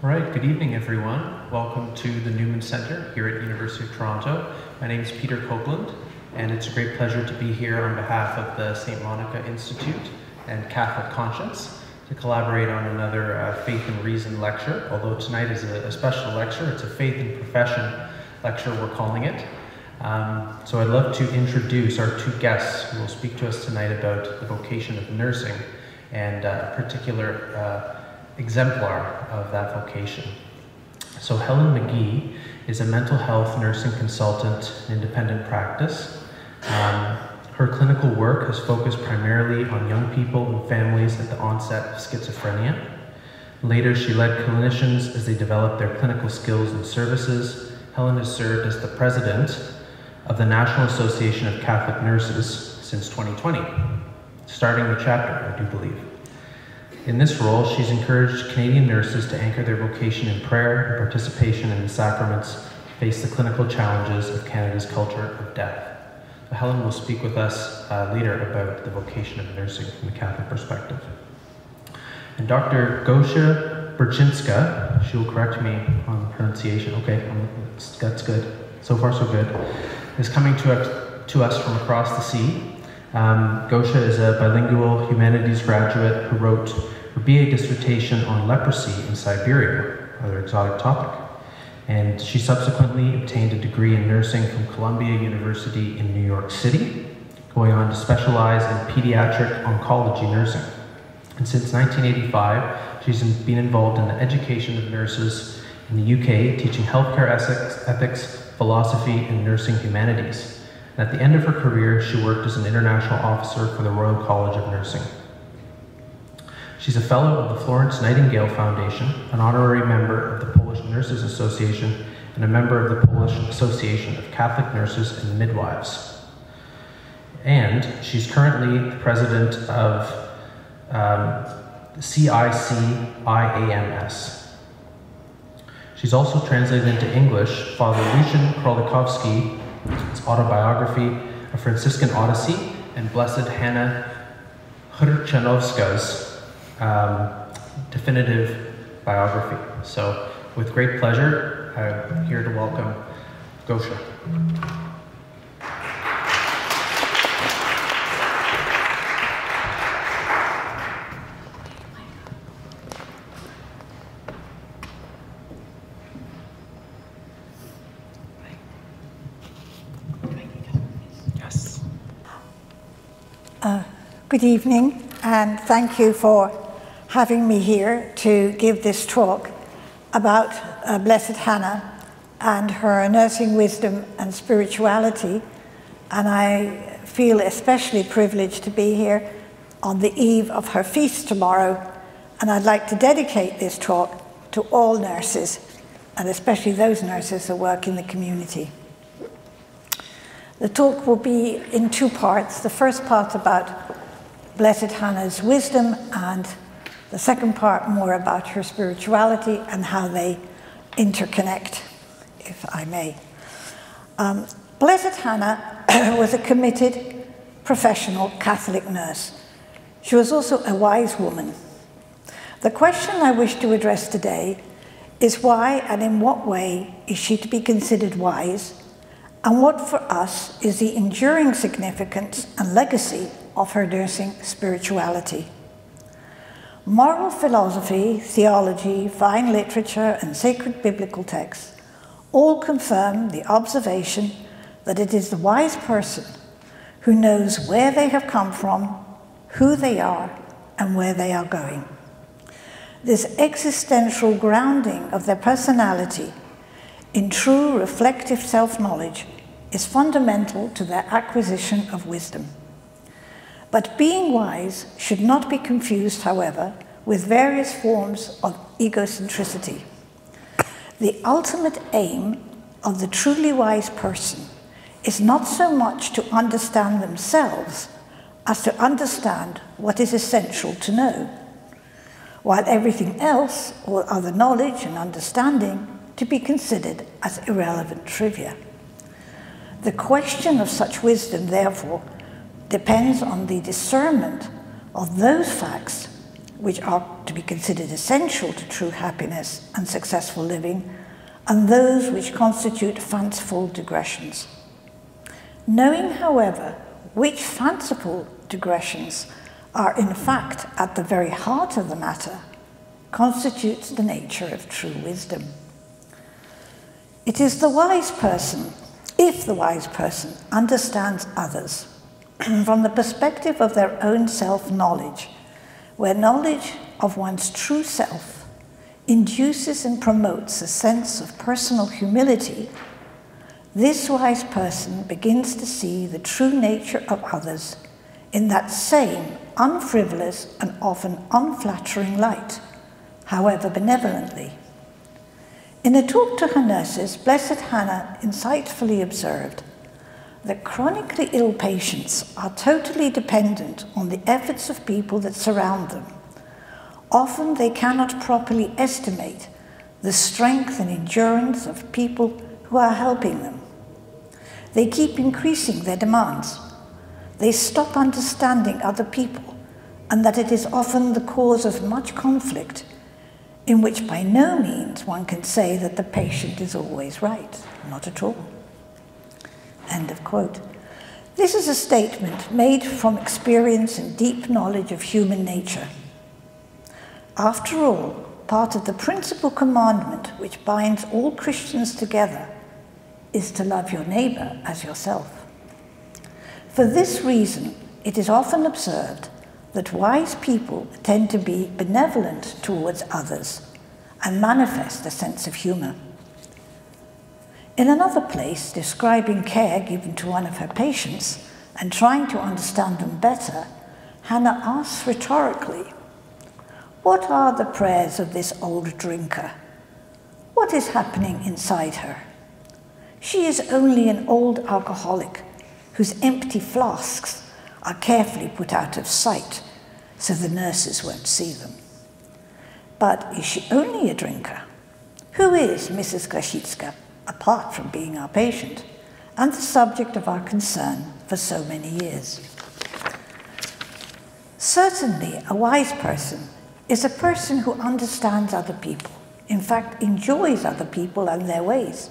All right, good evening everyone. Welcome to the Newman Center here at University of Toronto. My name is Peter Copeland, and it's a great pleasure to be here on behalf of the Saint Monica Institute and Catholic Conscience to collaborate on another Faith and Reason lecture, although tonight is a special lecture. It's a Faith and Profession lecture, we're calling it. So I'd love to introduce our two guests who will speak to us tonight about the vocation of nursing and a particular exemplar of that vocation. So Helen McGee is a mental health nursing consultant in independent practice. Her clinical work has focused primarily on young people and families at the onset of schizophrenia. Later, she led clinicians as they developed their clinical skills and services. Helen has served as the president of the National Association of Catholic Nurses since 2020, starting the chapter, I do believe. In this role, she's encouraged Canadian nurses to anchor their vocation in prayer and participation in the sacraments, face the clinical challenges of Canada's culture of death. So Helen will speak with us later about the vocation of nursing from a Catholic perspective. And Dr. Gosia Brykczyńska, she will correct me on pronunciation. Okay, that's good. So far, so good. Is coming to us from across the sea. Gosia is a bilingual humanities graduate who wrote her BA dissertation on leprosy in Siberia, another exotic topic. And she subsequently obtained a degree in nursing from Columbia University in New York City, going on to specialize in pediatric oncology nursing. And since 1985, she's been involved in the education of nurses in the UK, teaching healthcare ethics, philosophy, and nursing humanities. And at the end of her career, she worked as an international officer for the Royal College of Nursing. She's a fellow of the Florence Nightingale Foundation, an honorary member of the Polish Nurses Association, and a member of the Polish Association of Catholic Nurses and Midwives. And she's currently the president of CICIAMS. She's also translated into English Father Lucian Kralikowski's autobiography, A Franciscan Odyssey, and Blessed Hanna Chrzanowska's definitive biography. So, with great pleasure, I'm here to welcome Gosia. Yes. Good evening, and thank you for having me here to give this talk about Blessed Hanna and her nursing wisdom and spirituality. And I feel especially privileged to be here on the eve of her feast tomorrow. And I'd like to dedicate this talk to all nurses, and especially those nurses who work in the community. The talk will be in two parts. The first part about Blessed Hanna's wisdom, and the second part more about her spirituality and how they interconnect, if I may. Blessed Hanna was a committed professional Catholic nurse. She was also a wise woman. The question I wish to address today is why and in what way is she to be considered wise, and what for us is the enduring significance and legacy of her nursing spirituality. Moral philosophy, theology, fine literature, and sacred biblical texts all confirm the observation that it is the wise person who knows where they have come from, who they are, and where they are going. This existential grounding of their personality in true reflective self-knowledge is fundamental to their acquisition of wisdom. But being wise should not be confused, however, with various forms of egocentricity. The ultimate aim of the truly wise person is not so much to understand themselves as to understand what is essential to know, while everything else, all other knowledge and understanding, to be considered as irrelevant trivia. The question of such wisdom, therefore, depends on the discernment of those facts which are to be considered essential to true happiness and successful living, and those which constitute fanciful digressions. Knowing, however, which fanciful digressions are in fact at the very heart of the matter, constitutes the nature of true wisdom. It is the wise person, if the wise person understands others from the perspective of their own self-knowledge, where knowledge of one's true self induces and promotes a sense of personal humility, this wise person begins to see the true nature of others in that same unfrivolous and often unflattering light, however benevolently. In a talk to her nurses, Blessed Hanna insightfully observed that chronically ill patients are totally dependent on the efforts of people that surround them. Often they cannot properly estimate the strength and endurance of people who are helping them. They keep increasing their demands. They stop understanding other people, and that it is often the cause of much conflict, in which by no means one can say that the patient is always right, not at all. End of quote. This is a statement made from experience and deep knowledge of human nature. After all, part of the principal commandment which binds all Christians together is to love your neighbor as yourself. For this reason, it is often observed that wise people tend to be benevolent towards others and manifest a sense of humor. In another place, describing care given to one of her patients and trying to understand them better, Hanna asks rhetorically, "What are the prayers of this old drinker? What is happening inside her? She is only an old alcoholic whose empty flasks are carefully put out of sight so the nurses won't see them. But is she only a drinker? Who is Mrs. Krasitska, apart from being our patient and the subject of our concern for so many years?" Certainly, a wise person is a person who understands other people, in fact, enjoys other people and their ways.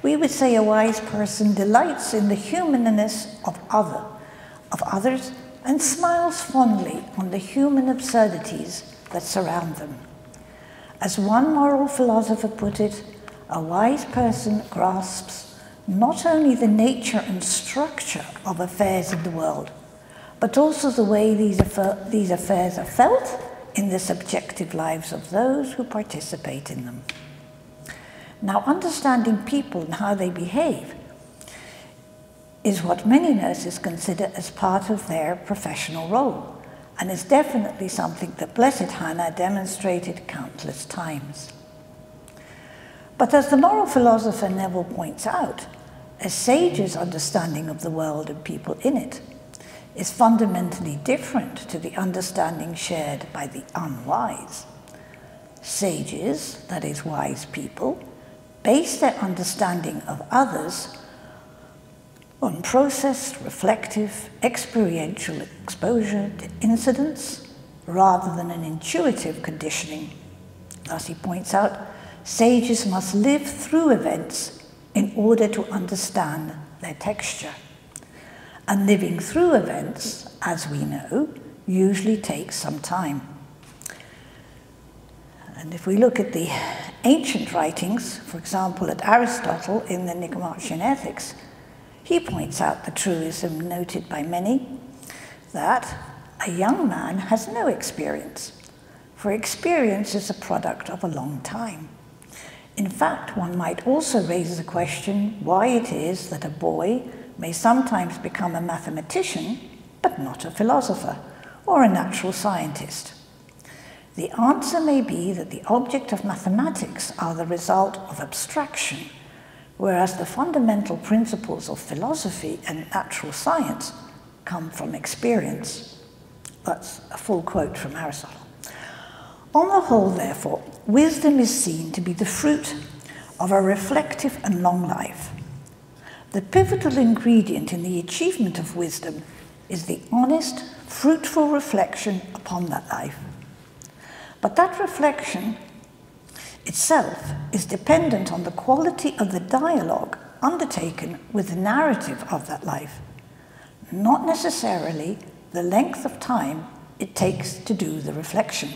We would say a wise person delights in the humanness of others and smiles fondly on the human absurdities that surround them. As one moral philosopher put it, a wise person grasps not only the nature and structure of affairs in the world, but also the way these affairs are felt in the subjective lives of those who participate in them. Now, understanding people and how they behave is what many nurses consider as part of their professional role, and is definitely something that Blessed Hanna demonstrated countless times. But as the moral philosopher Neville points out, a sage's understanding of the world and people in it is fundamentally different to the understanding shared by the unwise. Sages, that is, wise people, base their understanding of others on processed, reflective, experiential exposure to incidents rather than an intuitive conditioning. Thus, he points out, sages must live through events in order to understand their texture. And living through events, as we know, usually takes some time. And if we look at the ancient writings, for example, at Aristotle in the Nicomachean Ethics, he points out the truism noted by many, that a young man has no experience, for experience is a product of a long time. In fact, one might also raise the question why it is that a boy may sometimes become a mathematician, but not a philosopher or a natural scientist. The answer may be that the object of mathematics are the result of abstraction, whereas the fundamental principles of philosophy and natural science come from experience. That's a full quote from Aristotle. On the whole, therefore, wisdom is seen to be the fruit of a reflective and long life. The pivotal ingredient in the achievement of wisdom is the honest, fruitful reflection upon that life, But that reflection itself is dependent on the quality of the dialogue undertaken with the narrative of that life, not necessarily the length of time it takes to do the reflection.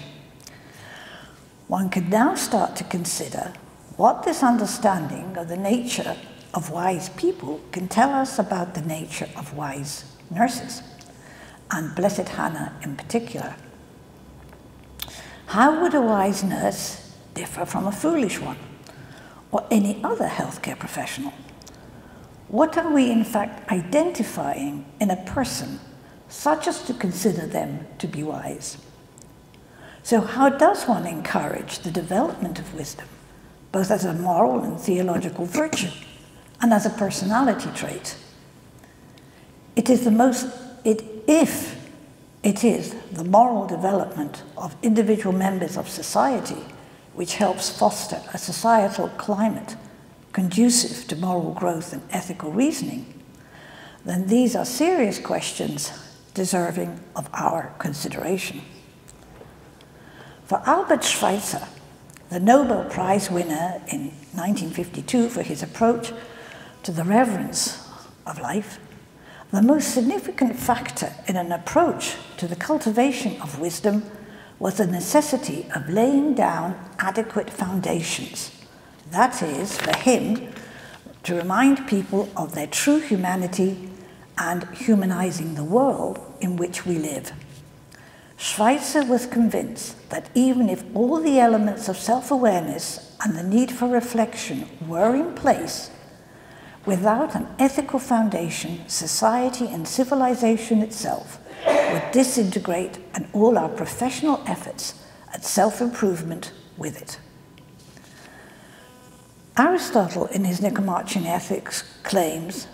One can now start to consider what this understanding of the nature of wise people can tell us about the nature of wise nurses, and Blessed Hanna in particular. How would a wise nurse differ from a foolish one, or any other healthcare professional? What are we in fact identifying in a person such as to consider them to be wise? So how does one encourage the development of wisdom, both as a moral and theological virtue, and as a personality trait? If it is the moral development of individual members of society which helps foster a societal climate conducive to moral growth and ethical reasoning, then these are serious questions deserving of our consideration. For Albert Schweitzer, the Nobel Prize winner in 1952 for his approach to the reverence of life, the most significant factor in an approach to the cultivation of wisdom was the necessity of laying down adequate foundations. That is, for him, to remind people of their true humanity and humanizing the world in which we live. Schweitzer was convinced that even if all the elements of self-awareness and the need for reflection were in place, without an ethical foundation, society and civilization itself would disintegrate, and all our professional efforts at self-improvement with it. Aristotle, in his Nicomachean Ethics, claims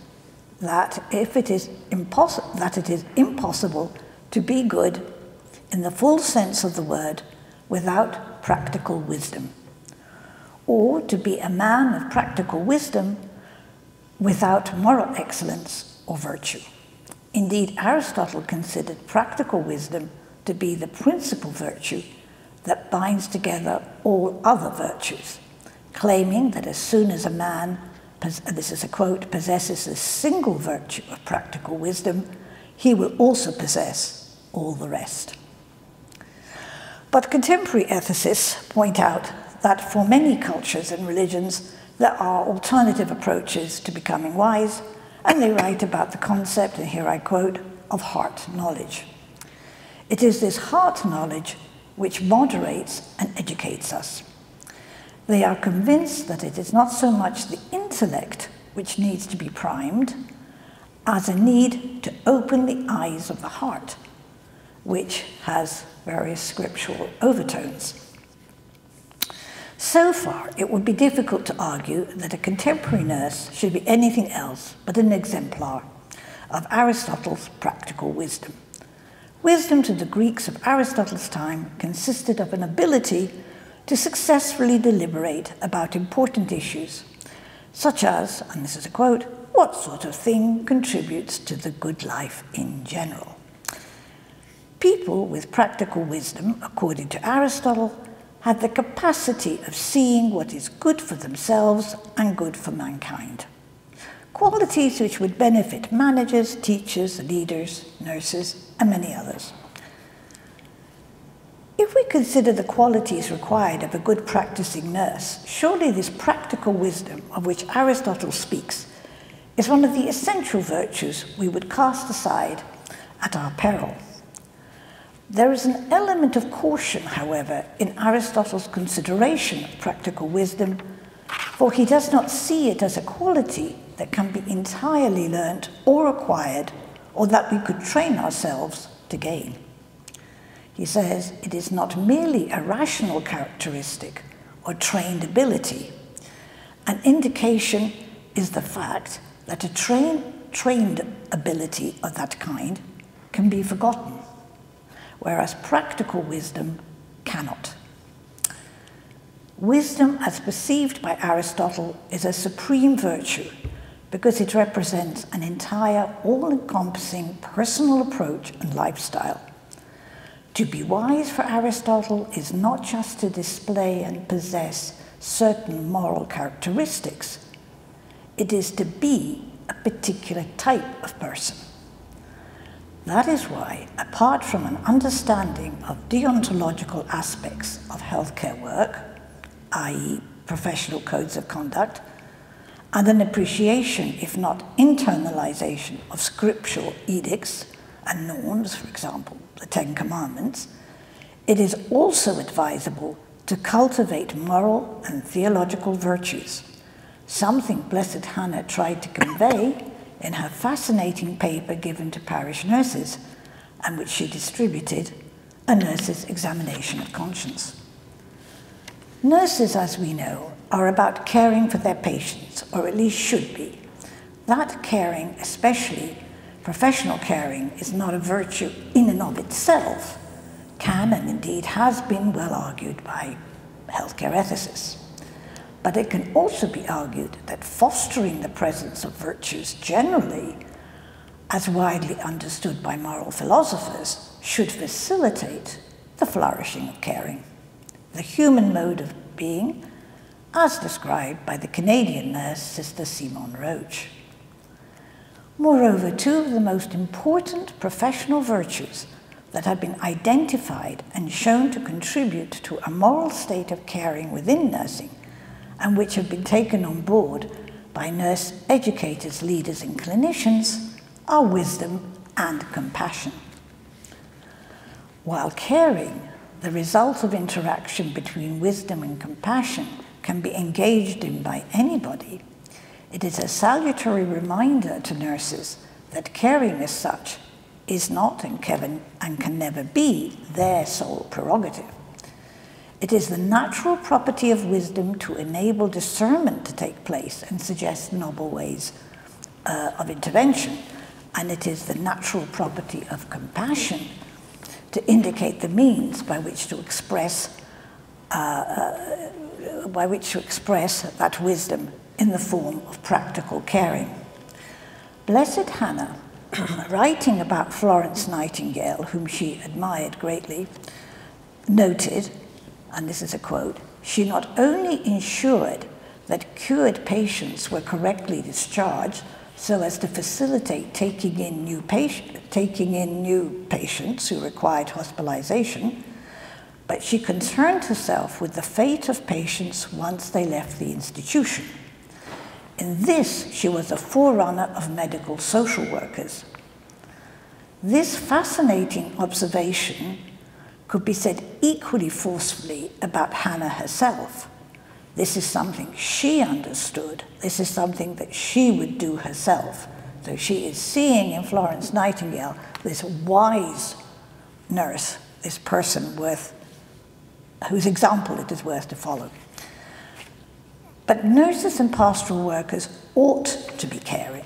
that it is impossible to be good in the full sense of the word without practical wisdom, or to be a man of practical wisdom without moral excellence or virtue. Indeed, Aristotle considered practical wisdom to be the principal virtue that binds together all other virtues, claiming that as soon as a man, this is a quote, possesses a single virtue of practical wisdom, he will also possess all the rest. But contemporary ethicists point out that for many cultures and religions, there are alternative approaches to becoming wise, and they write about the concept, and here I quote, of heart knowledge. It is this heart knowledge which moderates and educates us. They are convinced that it is not so much the intellect which needs to be primed, as a need to open the eyes of the heart, which has various scriptural overtones. So far, it would be difficult to argue that a contemporary nurse should be anything else but an exemplar of Aristotle's practical wisdom. Wisdom to the Greeks of Aristotle's time consisted of an ability to successfully deliberate about important issues, such as, and this is a quote, "what sort of thing contributes to the good life in general?" People with practical wisdom, according to Aristotle, had the capacity of seeing what is good for themselves and good for mankind. Qualities which would benefit managers, teachers, leaders, nurses, and many others. If we consider the qualities required of a good practicing nurse, surely this practical wisdom of which Aristotle speaks is one of the essential virtues we would cast aside at our peril. There is an element of caution, however, in Aristotle's consideration of practical wisdom, for he does not see it as a quality that can be entirely learnt or acquired, or that we could train ourselves to gain. He says it is not merely a rational characteristic or trained ability. An indication is the fact that a trained ability of that kind can be forgotten, whereas practical wisdom cannot. Wisdom, as perceived by Aristotle, is a supreme virtue because it represents an entire, all-encompassing personal approach and lifestyle. To be wise, for Aristotle, is not just to display and possess certain moral characteristics. It is to be a particular type of person. That is why, apart from an understanding of deontological aspects of healthcare work, i.e. professional codes of conduct, and an appreciation, if not internalization, of scriptural edicts and norms, for example, the Ten Commandments, it is also advisable to cultivate moral and theological virtues, something Blessed Hanna tried to convey in her fascinating paper given to parish nurses, and which she distributed, A Nurse's Examination of Conscience. Nurses, as we know, are about caring for their patients, or at least should be. That caring, especially professional caring, is not a virtue in and of itself, can and indeed has been well argued by healthcare ethicists. But it can also be argued that fostering the presence of virtues generally, as widely understood by moral philosophers, should facilitate the flourishing of caring, the human mode of being, as described by the Canadian nurse, Sister Simone Roach. Moreover, two of the most important professional virtues that have been identified and shown to contribute to a moral state of caring within nursing, and which have been taken on board by nurse educators, leaders, and clinicians, are wisdom and compassion. While caring, the result of interaction between wisdom and compassion can be engaged in by anybody, it is a salutary reminder to nurses that caring as such is not and can never be their sole prerogative. It is the natural property of wisdom to enable discernment to take place and suggest novel ways of intervention, and it is the natural property of compassion to indicate the means by which to express that wisdom in the form of practical caring. Blessed Hanna, writing about Florence Nightingale, whom she admired greatly, noted, and this is a quote, "She not only ensured that cured patients were correctly discharged so as to facilitate taking in new patients who required hospitalization, but she concerned herself with the fate of patients once they left the institution. In this, she was a forerunner of medical social workers." This fascinating observation could be said equally forcefully about Hanna herself. This is something she understood. This is something that she would do herself. So she is seeing in Florence Nightingale this wise nurse, this person whose example it is worth to follow. But nurses and pastoral workers ought to be caring.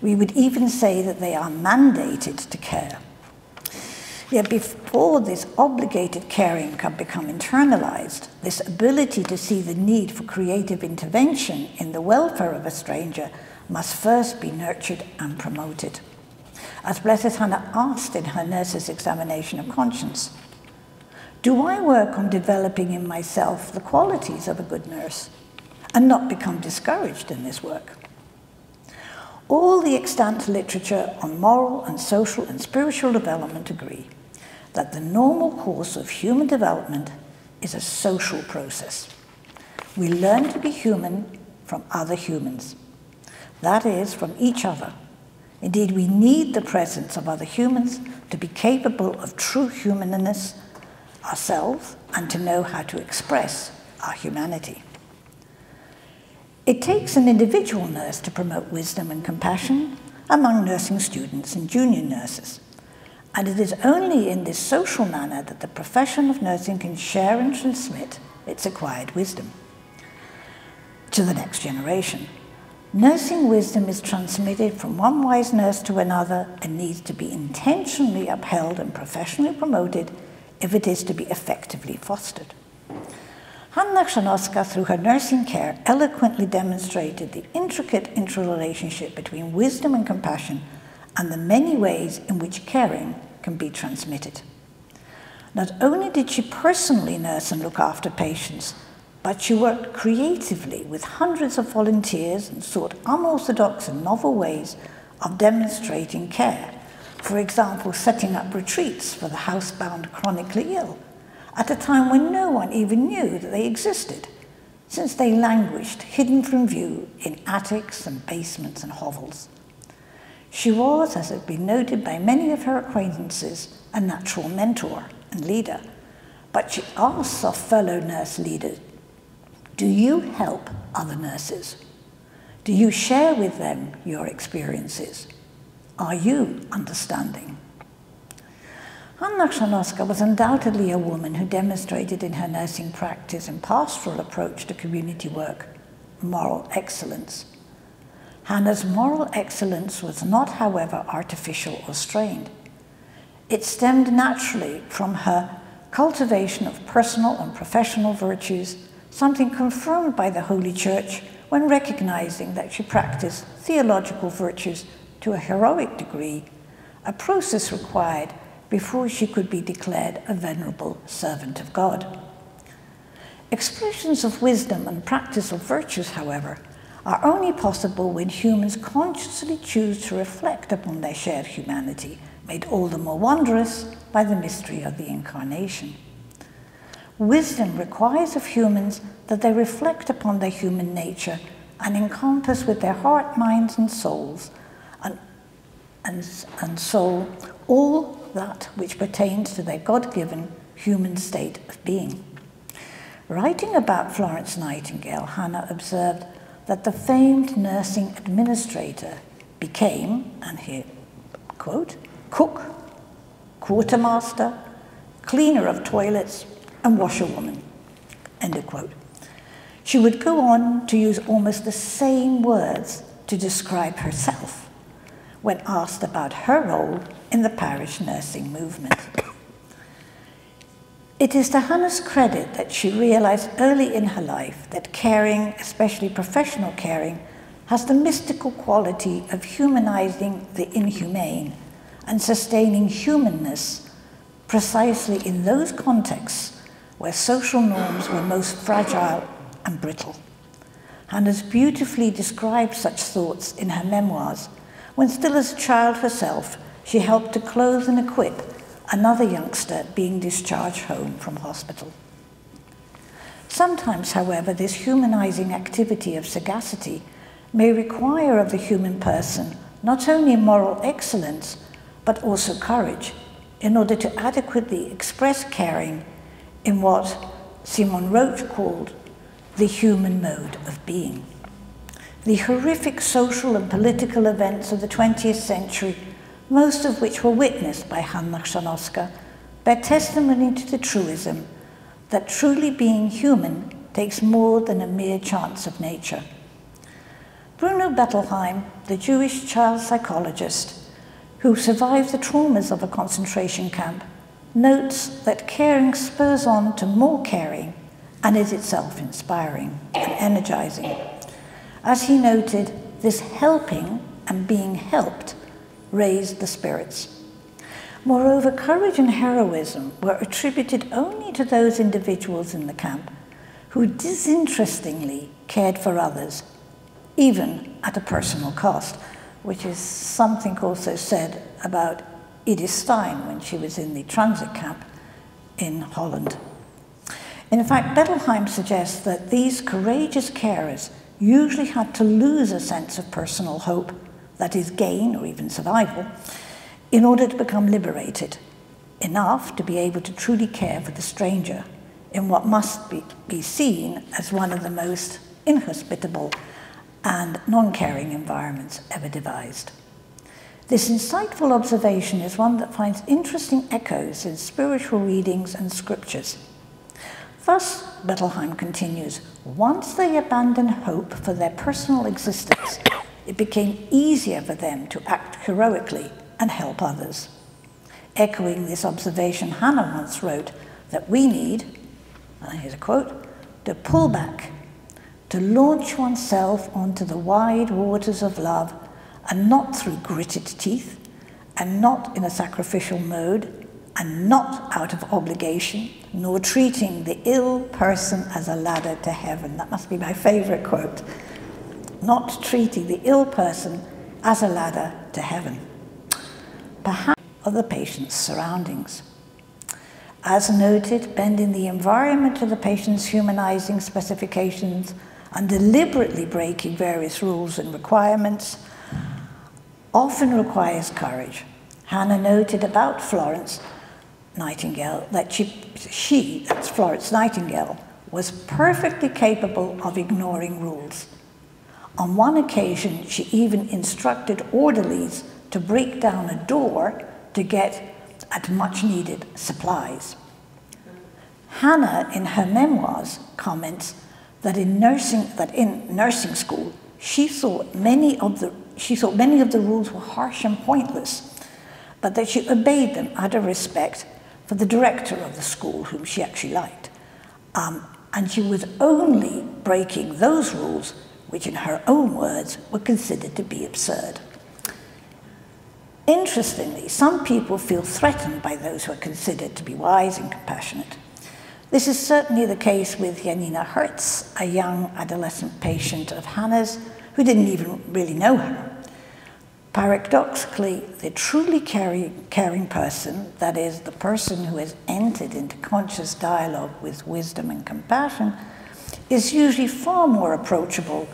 We would even say that they are mandated to care. Yet before this obligated caring can become internalized, this ability to see the need for creative intervention in the welfare of a stranger must first be nurtured and promoted. As Blessed Hanna asked in her Nurse's Examination of Conscience, "Do I work on developing in myself the qualities of a good nurse and not become discouraged in this work?" All the extant literature on moral and social and spiritual development agree that the normal course of human development is a social process. We learn to be human from other humans, that is, from each other. Indeed, we need the presence of other humans to be capable of true humanness ourselves and to know how to express our humanity. It takes an individual nurse to promote wisdom and compassion among nursing students and junior nurses, and it is only in this social manner that the profession of nursing can share and transmit its acquired wisdom to the next generation. Nursing wisdom is transmitted from one wise nurse to another and needs to be intentionally upheld and professionally promoted if it is to be effectively fostered. Hanna Chrzanowska, through her nursing care, eloquently demonstrated the intricate interrelationship between wisdom and compassion and the many ways in which caring can be transmitted. Not only did she personally nurse and look after patients, but she worked creatively with hundreds of volunteers and sought unorthodox and novel ways of demonstrating care. For example, setting up retreats for the housebound chronically ill, at a time when no one even knew that they existed, since they languished hidden from view in attics and basements and hovels. She was, as has been noted by many of her acquaintances, a natural mentor and leader, but she asks our fellow nurse leaders, do you help other nurses? Do you share with them your experiences? Are you understanding? Hanna Chrzanowska was undoubtedly a woman who demonstrated in her nursing practice and pastoral approach to community work moral excellence. Hanna's moral excellence was not, however, artificial or strained. It stemmed naturally from her cultivation of personal and professional virtues, something confirmed by the Holy Church when recognizing that she practiced theological virtues to a heroic degree, a process required before she could be declared a venerable servant of God. Expressions of wisdom and practice of virtues, however, are only possible when humans consciously choose to reflect upon their shared humanity, made all the more wondrous by the mystery of the Incarnation. Wisdom requires of humans that they reflect upon their human nature and encompass with their heart, minds, and souls, and soul, all that which pertains to their God-given human state of being. Writing about Florence Nightingale, Hanna observed that the famed nursing administrator became, and here, quote, cook, quartermaster, cleaner of toilets, and washerwoman, end of quote. She would go on to use almost the same words to describe herself when asked about her role in the parish nursing movement. It is to Hanna's credit that she realized early in her life that caring, especially professional caring, has the mystical quality of humanizing the inhumane and sustaining humanness precisely in those contexts where social norms were most fragile and brittle. Hanna's beautifully described such thoughts in her memoirs, when still as a child herself, she helped to clothe and equip another youngster being discharged home from hospital. Sometimes, however, this humanizing activity of sagacity may require of the human person not only moral excellence, but also courage in order to adequately express caring in what Simone Roach called the human mode of being. The horrific social and political events of the 20th century, most of which were witnessed by Hanna Chrzanowska, bear testimony to the truism that truly being human takes more than a mere chance of nature. Bruno Bettelheim, the Jewish child psychologist who survived the traumas of a concentration camp, notes that caring spurs on to more caring and is itself inspiring and energizing. As he noted, this helping and being helped raised the spirits. Moreover, courage and heroism were attributed only to those individuals in the camp who disinterestedly cared for others, even at a personal cost, which is something also said about Edith Stein when she was in the transit camp in Holland. In fact, Bettelheim suggests that these courageous carers usually had to lose a sense of personal hope, that is gain or even survival, in order to become liberated, enough to be able to truly care for the stranger in what must be seen as one of the most inhospitable and non-caring environments ever devised. This insightful observation is one that finds interesting echoes in spiritual readings and scriptures. Thus, Bettelheim continues, once they abandoned hope for their personal existence, it became easier for them to act heroically and help others. Echoing this observation, Hanna once wrote that we need, and here's a quote, to pull back, to launch oneself onto the wide waters of love, and not through gritted teeth, and not in a sacrificial mode, and not out of obligation, nor treating the ill person as a ladder to heaven. That must be my favorite quote. Not treating the ill person as a ladder to heaven. Perhaps of the patient's surroundings. As noted, bending the environment to the patient's humanizing specifications and deliberately breaking various rules and requirements often requires courage. Hanna noted about Florence Nightingale that that's Florence Nightingale, was perfectly capable of ignoring rules. On one occasion, she even instructed orderlies to break down a door to get at much needed supplies. Hanna, in her memoirs, comments that in nursing school, she thought many of the rules were harsh and pointless, but that she obeyed them out of respect for the director of the school, whom she actually liked. And she was only breaking those rules which, in her own words, were considered to be absurd. Interestingly, some people feel threatened by those who are considered to be wise and compassionate. This is certainly the case with Janina Hertz, a young adolescent patient of Hanna's who didn't even really know her. Paradoxically, the truly caring person, that is, the person who has entered into conscious dialogue with wisdom and compassion, is usually far more approachable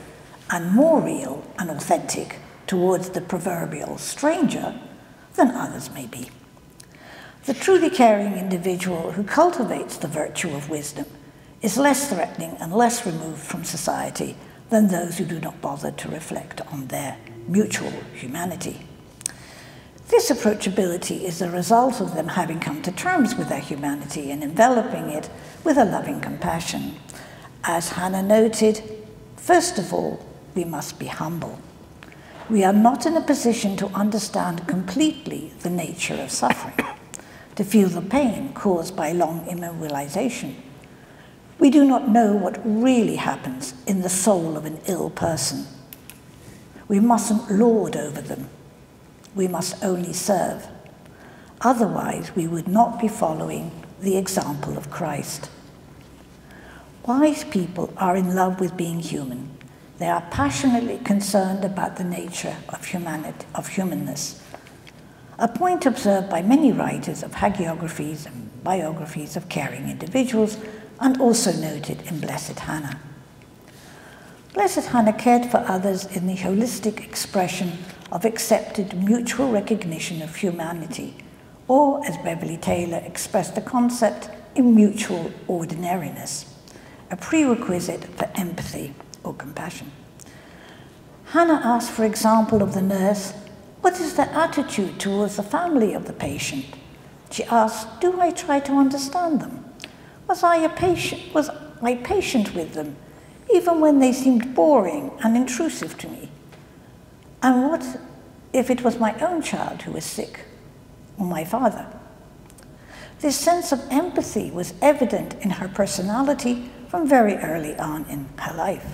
and more real and authentic towards the proverbial stranger than others may be. The truly caring individual who cultivates the virtue of wisdom is less threatening and less removed from society than those who do not bother to reflect on their mutual humanity. This approachability is the result of them having come to terms with their humanity and enveloping it with a loving compassion. As Hanna noted, first of all, we must be humble. We are not in a position to understand completely the nature of suffering, to feel the pain caused by long immobilization. We do not know what really happens in the soul of an ill person. We mustn't lord over them. We must only serve. Otherwise, we would not be following the example of Christ. Wise people are in love with being human. They are passionately concerned about the nature of humanness, a point observed by many writers of hagiographies and biographies of caring individuals, and also noted in Blessed Hanna. Blessed Hanna cared for others in the holistic expression of accepted mutual recognition of humanity, or, as Beverly Taylor expressed the concept, in mutual ordinariness, a prerequisite for empathy or compassion. Hanna asked, for example, of the nurse, what is their attitude towards the family of the patient? She asked, do I try to understand them? Was I patient with them, even when they seemed boring and intrusive to me? And what if it was my own child who was sick, or my father? This sense of empathy was evident in her personality from very early on in her life.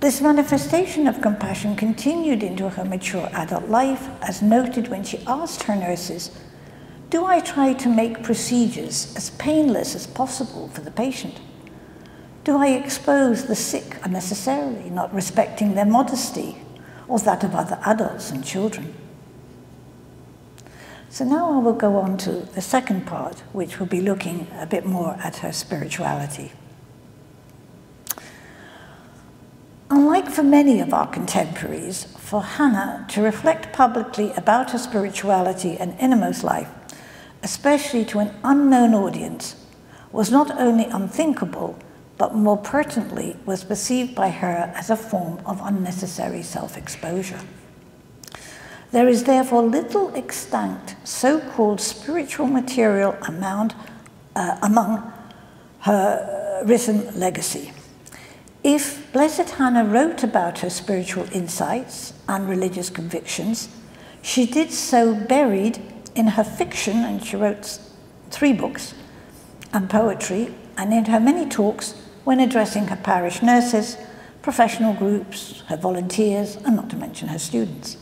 This manifestation of compassion continued into her mature adult life, as noted when she asked her nurses, do I try to make procedures as painless as possible for the patient? Do I expose the sick unnecessarily, not respecting their modesty or that of other adults and children? So now I will go on to the second part, which will be looking a bit more at her spirituality. Unlike for many of our contemporaries, for Hanna to reflect publicly about her spirituality and innermost life, especially to an unknown audience, was not only unthinkable, but more pertinently was perceived by her as a form of unnecessary self-exposure. There is therefore little extant so-called spiritual material among her written legacy. If Blessed Hanna wrote about her spiritual insights and religious convictions, she did so buried in her fiction, and she wrote 3 books, and poetry, and in her many talks when addressing her parish nurses, professional groups, her volunteers, and not to mention her students.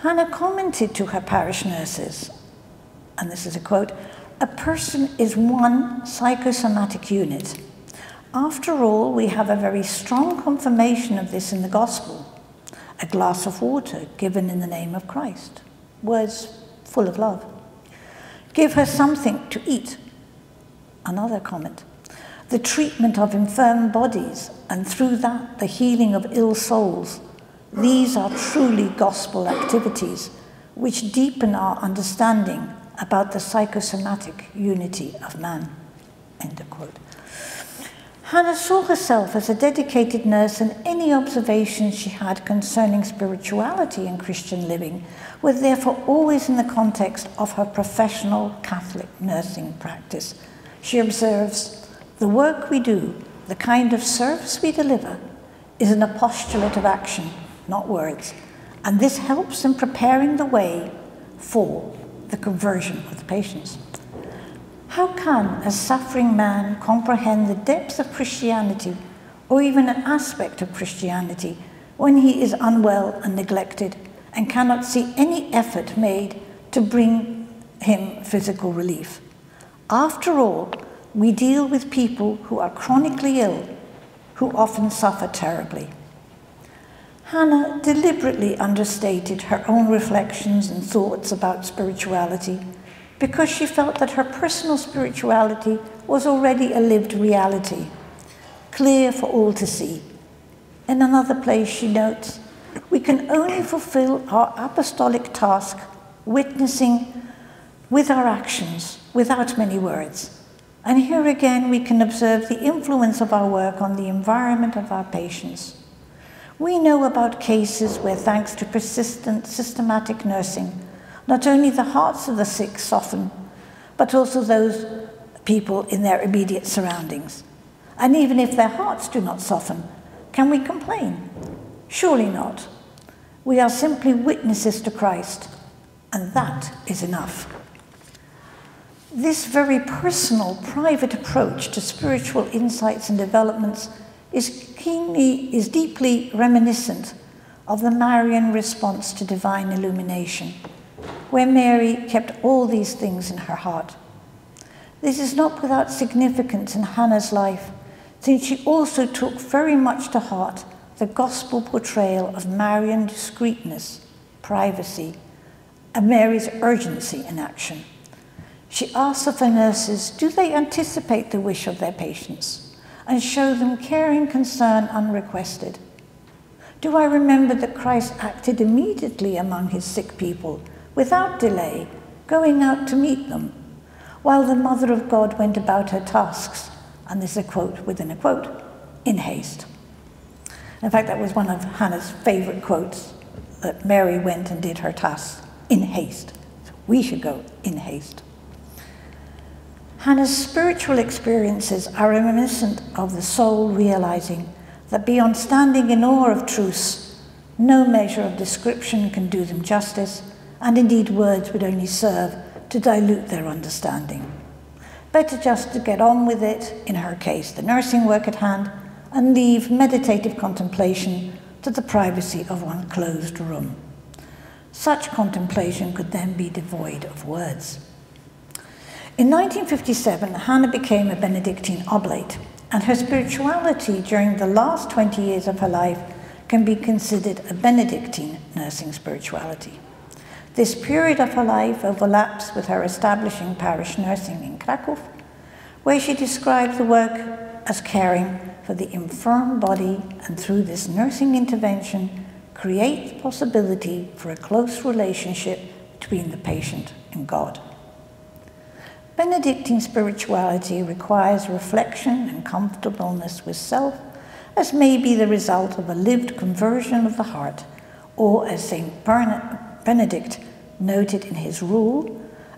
Hanna commented to her parish nurses and this is a quote, "A person is one psychosomatic unit. After all, we have a very strong confirmation of this in the Gospel. A glass of water given in the name of Christ." Words full of love. "Give her something to eat." Another comment. "The treatment of infirm bodies, and through that the healing of ill souls. These are truly gospel activities, which deepen our understanding about the psychosomatic unity of man." End of quote. Hanna saw herself as a dedicated nurse, and any observations she had concerning spirituality and Christian living were therefore always in the context of her professional Catholic nursing practice. She observes, "The work we do, the kind of service we deliver, is an apostolate of action, not words, and this helps in preparing the way for the conversion of the patients. How can a suffering man comprehend the depths of Christianity, or even an aspect of Christianity, when he is unwell and neglected, and cannot see any effort made to bring him physical relief? After all, we deal with people who are chronically ill, who often suffer terribly." Hanna deliberately understated her own reflections and thoughts about spirituality, because she felt that her personal spirituality was already a lived reality, clear for all to see. In another place she notes, "We can only fulfill our apostolic task, witnessing with our actions, without many words." And here again we can observe the influence of our work on the environment of our patients. We know about cases where, thanks to persistent, systematic nursing, not only the hearts of the sick soften, but also those people in their immediate surroundings. And even if their hearts do not soften, can we complain? Surely not. We are simply witnesses to Christ, and that is enough. This very personal, private approach to spiritual insights and developments is deeply reminiscent of the Marian response to divine illumination, where Mary kept all these things in her heart. This is not without significance in Hanna's life, since she also took very much to heart the gospel portrayal of Marian discreetness, privacy, and Mary's urgency in action. She asks of her nurses, do they anticipate the wish of their patients and show them caring concern unrequested? Do I remember that Christ acted immediately among his sick people, without delay, going out to meet them, while the Mother of God went about her tasks, and this is a quote within a quote, in haste. In fact, that was one of Hanna's favorite quotes, that Mary went and did her tasks in haste. So we should go in haste. Hanna's spiritual experiences are reminiscent of the soul realizing that beyond standing in awe of truths, no measure of description can do them justice, and indeed words would only serve to dilute their understanding. Better just to get on with it, in her case, the nursing work at hand, and leave meditative contemplation to the privacy of one closed room. Such contemplation could then be devoid of words. In 1957, Hanna became a Benedictine oblate, and her spirituality during the last 20 years of her life can be considered a Benedictine nursing spirituality. This period of her life overlaps with her establishing parish nursing in Kraków, where she describes the work as caring for the infirm body, and through this nursing intervention, create the possibility for a close relationship between the patient and God. Benedictine spirituality requires reflection and comfortableness with self, as may be the result of a lived conversion of the heart, or as St. Benedict noted in his rule,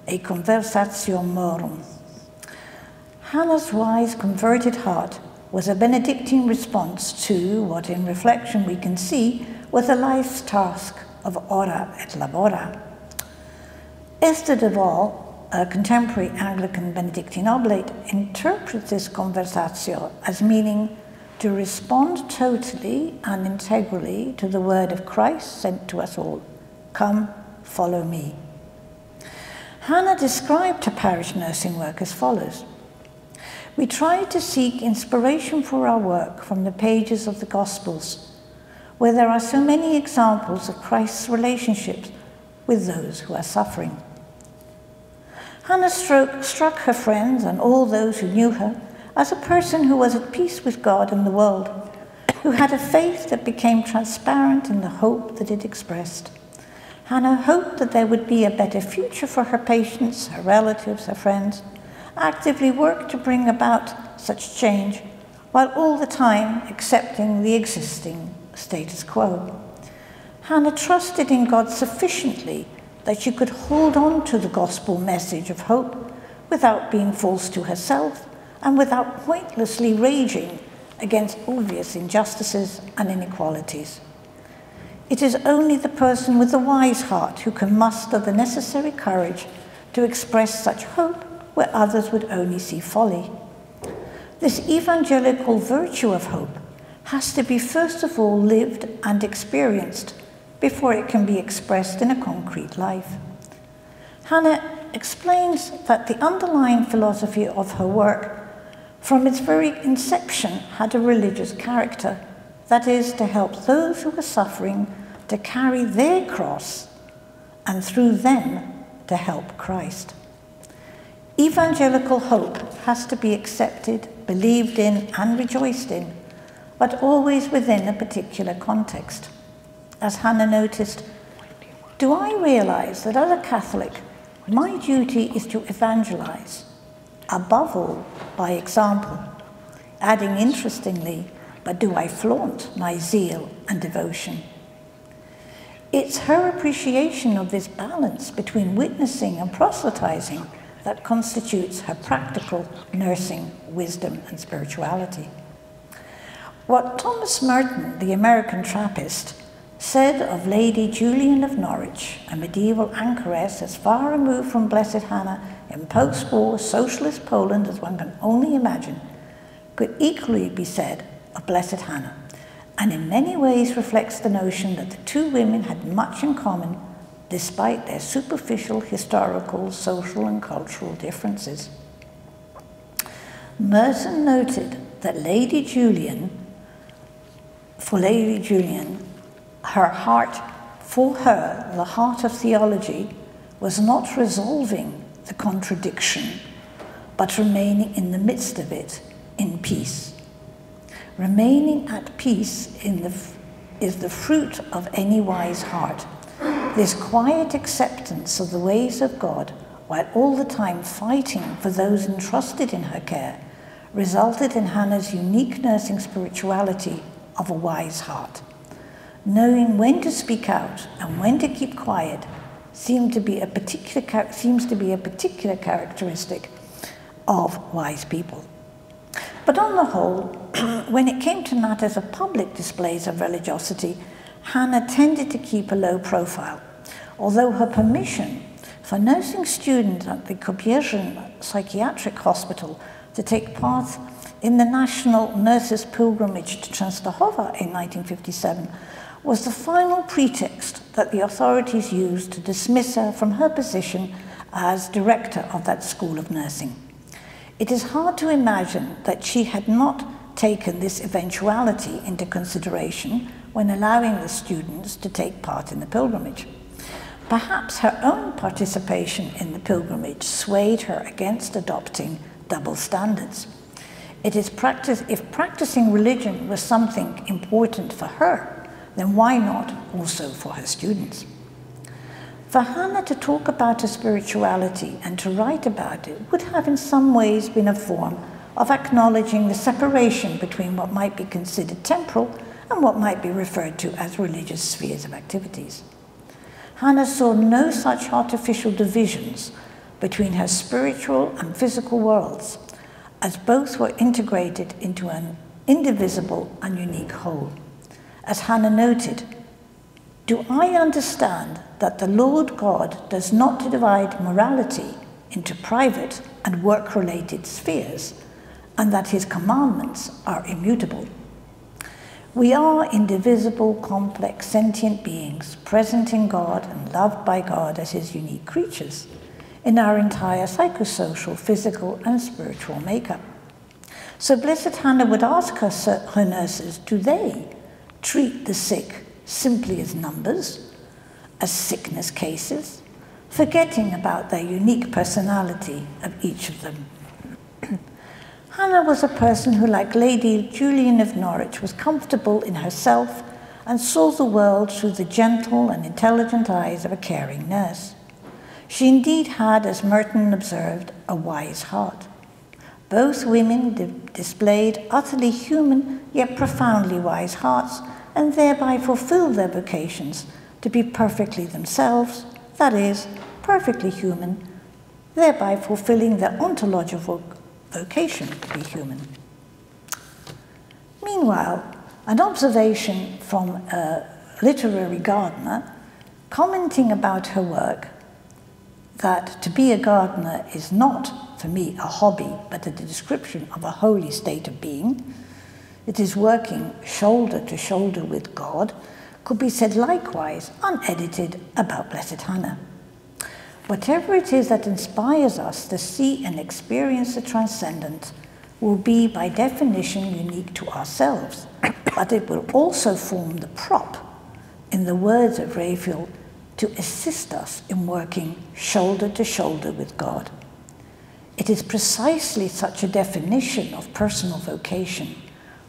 a conversatio morum. Hanna's wise, converted heart was a Benedictine response to what in reflection we can see was a life's task of ora et labora. Esther de Wall, a contemporary Anglican Benedictine oblate, interprets this conversatio as meaning to respond totally and integrally to the word of Christ sent to us all. Come, follow me. Hanna described her parish nursing work as follows. We tried to seek inspiration for our work from the pages of the Gospels, where there are so many examples of Christ's relationships with those who are suffering. Hanna struck her friends and all those who knew her as a person who was at peace with God and the world, who had a faith that became transparent in the hope that it expressed. Hanna hoped that there would be a better future for her patients, her relatives, her friends, actively worked to bring about such change, while all the time accepting the existing status quo. Hanna trusted in God sufficiently that she could hold on to the gospel message of hope without being false to herself and without pointlessly raging against obvious injustices and inequalities. It is only the person with a wise heart who can muster the necessary courage to express such hope where others would only see folly. This evangelical virtue of hope has to be first of all lived and experienced before it can be expressed in a concrete life. Hanna explains that the underlying philosophy of her work from its very inception had a religious character, that is, to help those who were suffering to carry their cross and through them to help Christ. Evangelical hope has to be accepted, believed in, and rejoiced in, but always within a particular context. As Hanna noticed, do I realize that as a Catholic, my duty is to evangelize, above all, by example, adding interestingly, but do I flaunt my zeal and devotion? It's her appreciation of this balance between witnessing and proselytizing that constitutes her practical nursing wisdom and spirituality. What Thomas Merton, the American Trappist, said of Lady Julian of Norwich, a medieval anchoress as far removed from Blessed Hanna in post-war socialist Poland as one can only imagine, could equally be said of Blessed Hanna, and in many ways reflects the notion that the two women had much in common despite their superficial historical, social and cultural differences. Merton noted that for Lady Julian, her heart, for her, the heart of theology, was not resolving the contradiction, but remaining in the midst of it in peace. Remaining at peace is the fruit of any wise heart, this quiet acceptance of the ways of God, while all the time fighting for those entrusted in her care, resulted in Hanna's unique nursing spirituality of a wise heart. Knowing when to speak out and when to keep quiet seems to be a particular characteristic of wise people. But on the whole, when it came to matters of public displays of religiosity, Hanna tended to keep a low profile, although her permission for nursing students at the Kobiezyn Psychiatric Hospital to take part in the National Nurses Pilgrimage to Częstochowa in 1957 was the final pretext that the authorities used to dismiss her from her position as director of that school of nursing. It is hard to imagine that she had not taken this eventuality into consideration when allowing the students to take part in the pilgrimage. Perhaps her own participation in the pilgrimage swayed her against adopting double standards. It is if practicing religion was something important for her, then why not also for her students? For Hanna to talk about her spirituality and to write about it would have in some ways been a form of acknowledging the separation between what might be considered temporal and what might be referred to as religious spheres of activities. Hanna saw no such artificial divisions between her spiritual and physical worlds, as both were integrated into an indivisible and unique whole. As Hanna noted, do I understand that the Lord God does not divide morality into private and work-related spheres, and that his commandments are immutable? We are indivisible, complex, sentient beings, present in God and loved by God as his unique creatures. in our entire psychosocial, physical, and spiritual makeup. So Blessed Hanna would ask her nurses, do they treat the sick simply as numbers, as sickness cases, forgetting about their unique personality of each of them? Hanna was a person who, like Lady Julian of Norwich, was comfortable in herself and saw the world through the gentle and intelligent eyes of a caring nurse. She indeed had, as Merton observed, a wise heart. Both women displayed utterly human yet profoundly wise hearts, and thereby fulfilled their vocations to be perfectly themselves, that is, perfectly human, thereby fulfilling their ontological vocation to be human. Meanwhile, an observation from a literary gardener commenting about her work, that to be a gardener is not, for me, a hobby, but a description of a holy state of being, it is working shoulder to shoulder with God, could be said likewise, unedited, about Blessed Hanna. Whatever it is that inspires us to see and experience the transcendent will be by definition unique to ourselves, but it will also form the prop, in the words of Raphael, to assist us in working shoulder to shoulder with God. It is precisely such a definition of personal vocation,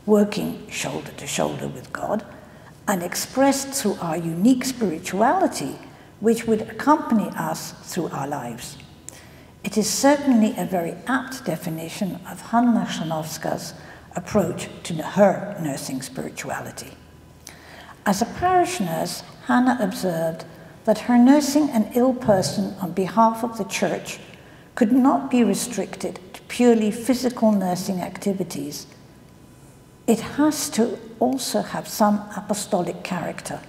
working shoulder to shoulder with God, and expressed through our unique spirituality, which would accompany us through our lives. It is certainly a very apt definition of Hanna Chrzanowska's approach to her nursing spirituality. As a parish nurse, Hanna observed that her nursing an ill person on behalf of the Church could not be restricted to purely physical nursing activities. It has to also have some apostolic character.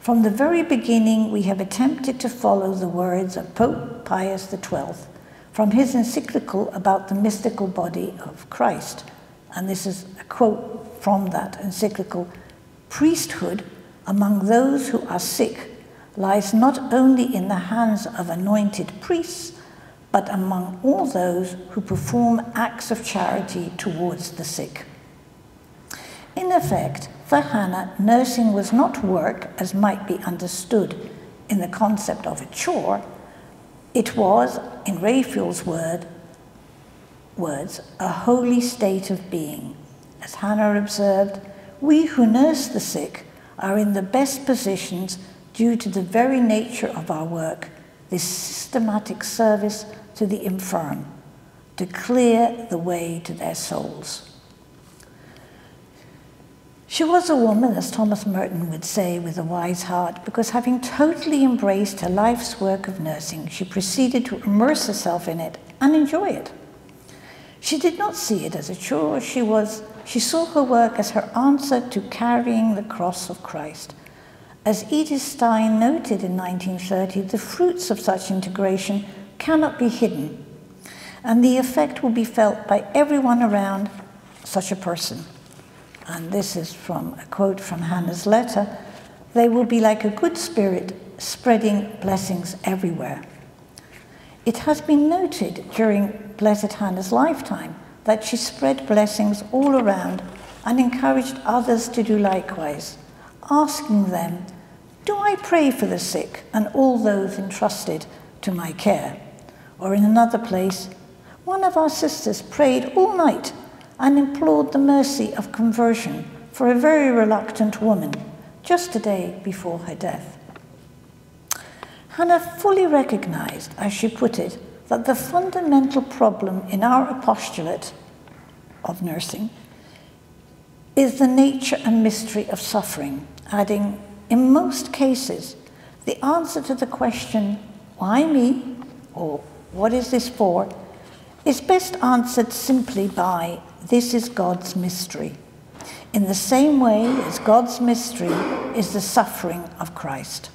From the very beginning, we have attempted to follow the words of Pope Pius XII from his encyclical about the mystical body of Christ. And this is a quote from that encyclical. Priesthood among those who are sick lies not only in the hands of anointed priests, but among all those who perform acts of charity towards the sick. In effect, for Hanna, nursing was not work as might be understood in the concept of a chore. It was, in Raphael's words, a holy state of being. As Hanna observed, we who nurse the sick are in the best positions due to the very nature of our work, this systematic service to the infirm, to clear the way to their souls. She was a woman, as Thomas Merton would say, with a wise heart, because having totally embraced her life's work of nursing, she proceeded to immerse herself in it and enjoy it. She did not see it as a chore. She saw her work as her answer to carrying the cross of Christ. As Edith Stein noted in 1930, the fruits of such integration cannot be hidden, and the effect will be felt by everyone around such a person. And this is from a quote from Hanna's letter, they will be like a good spirit spreading blessings everywhere. It has been noted during Blessed Hanna's lifetime that she spread blessings all around and encouraged others to do likewise, asking them, do I pray for the sick and all those entrusted to my care? Or in another place, one of our sisters prayed all night and implored the mercy of conversion for a very reluctant woman just a day before her death. Hanna fully recognized, as she put it, that the fundamental problem in our apostolate of nursing is the nature and mystery of suffering, adding, in most cases, the answer to the question, why me, or what is this for, is best answered simply by, this is God's mystery, in the same way as God's mystery is the suffering of Christ.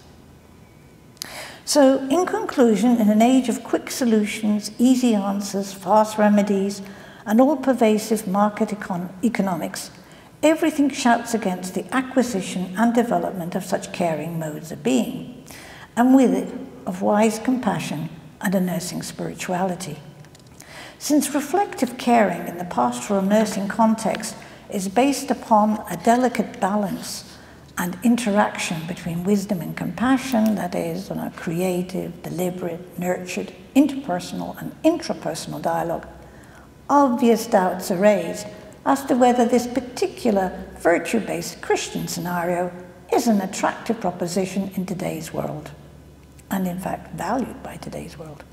So, in conclusion, in an age of quick solutions, easy answers, fast remedies, and all-pervasive market economics, everything shouts against the acquisition and development of such caring modes of being, and with it, of wise compassion and a nursing spirituality. Since reflective caring in the pastoral nursing context is based upon a delicate balance and interaction between wisdom and compassion, that is, on a creative, deliberate, nurtured, interpersonal and intrapersonal dialogue, obvious doubts are raised as to whether this particular virtue-based Christian scenario is an attractive proposition in today's world, and in fact valued by today's world.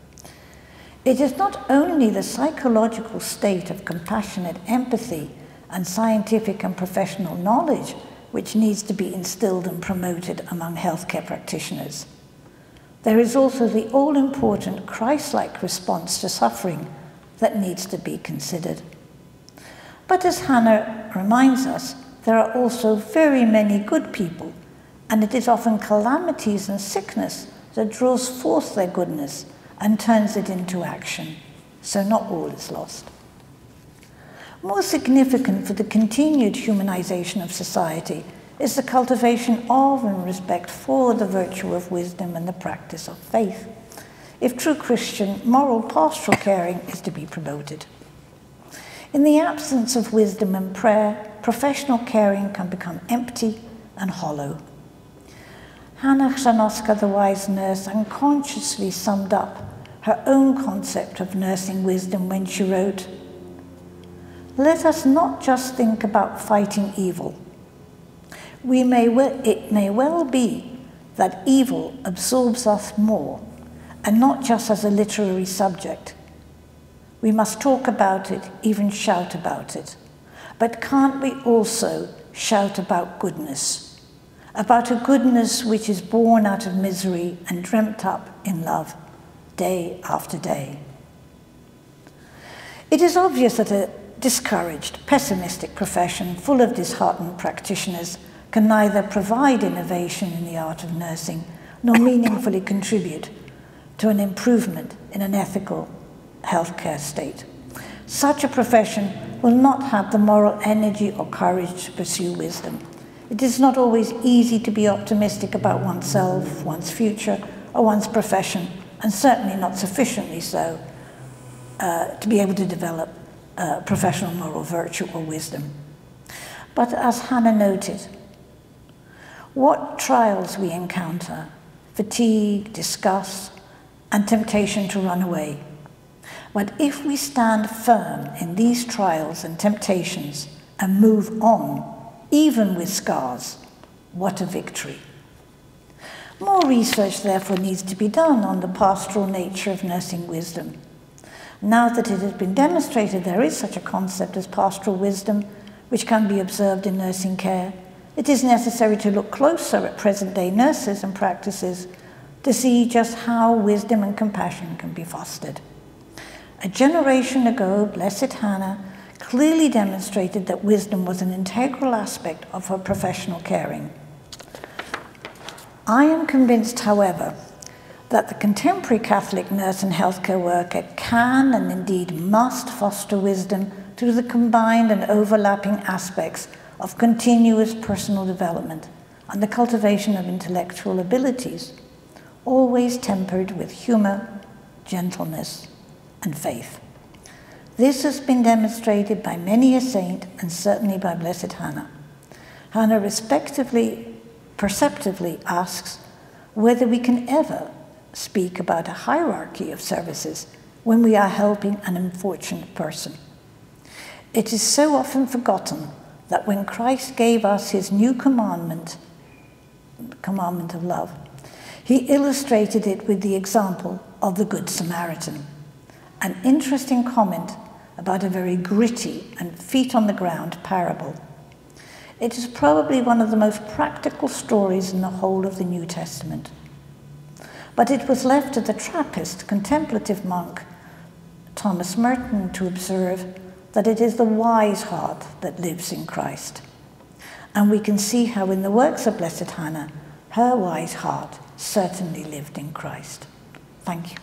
It is not only the psychological state of compassionate empathy and scientific and professional knowledge which needs to be instilled and promoted among healthcare practitioners. There is also the all-important Christ-like response to suffering that needs to be considered. But as Hanna reminds us, there are also very many good people, and it is often calamities and sickness that draws forth their goodness and turns it into action, so not all is lost. More significant for the continued humanization of society is the cultivation of and respect for the virtue of wisdom and the practice of faith, if true Christian moral pastoral caring is to be promoted. In the absence of wisdom and prayer, professional caring can become empty and hollow. Hanna Chrzanowska, the wise nurse, unconsciously summed up her own concept of nursing wisdom when she wrote, "Let us not just think about fighting evil. It may well be that evil absorbs us more, and not just as a literary subject. We must talk about it, even shout about it. But can't we also shout about goodness? About a goodness which is born out of misery and dreamt up in love, day after day." It is obvious that a discouraged, pessimistic profession full of disheartened practitioners can neither provide innovation in the art of nursing nor meaningfully contribute to an improvement in an ethical healthcare state. Such a profession will not have the moral energy or courage to pursue wisdom. It is not always easy to be optimistic about oneself, one's future, or one's profession, and certainly not sufficiently so to be able to develop professional moral virtue or wisdom. But as Hanna noted, what trials we encounter, fatigue, disgust, and temptation to run away. But if we stand firm in these trials and temptations and move on, even with scars, what a victory. More research, therefore, needs to be done on the pastoral nature of nursing wisdom. Now that it has been demonstrated there is such a concept as pastoral wisdom, which can be observed in nursing care, it is necessary to look closer at present-day nurses and practices to see just how wisdom and compassion can be fostered. A generation ago, Blessed Hanna clearly demonstrated that wisdom was an integral aspect of her professional caring. I am convinced, however, that the contemporary Catholic nurse and healthcare worker can and indeed must foster wisdom through the combined and overlapping aspects of continuous personal development and the cultivation of intellectual abilities, always tempered with humor, gentleness, and faith. This has been demonstrated by many a saint and certainly by Blessed Hanna. Hanna perceptively asks whether we can ever speak about a hierarchy of services when we are helping an unfortunate person. It is so often forgotten that when Christ gave us his new commandment of love, he illustrated it with the example of the Good Samaritan, an interesting comment about a very gritty and feet-on-the-ground parable. It is probably one of the most practical stories in the whole of the New Testament. But it was left to the Trappist contemplative monk Thomas Merton to observe that it is the wise heart that lives in Christ. And we can see how in the works of Blessed Hanna, her wise heart certainly lived in Christ. Thank you.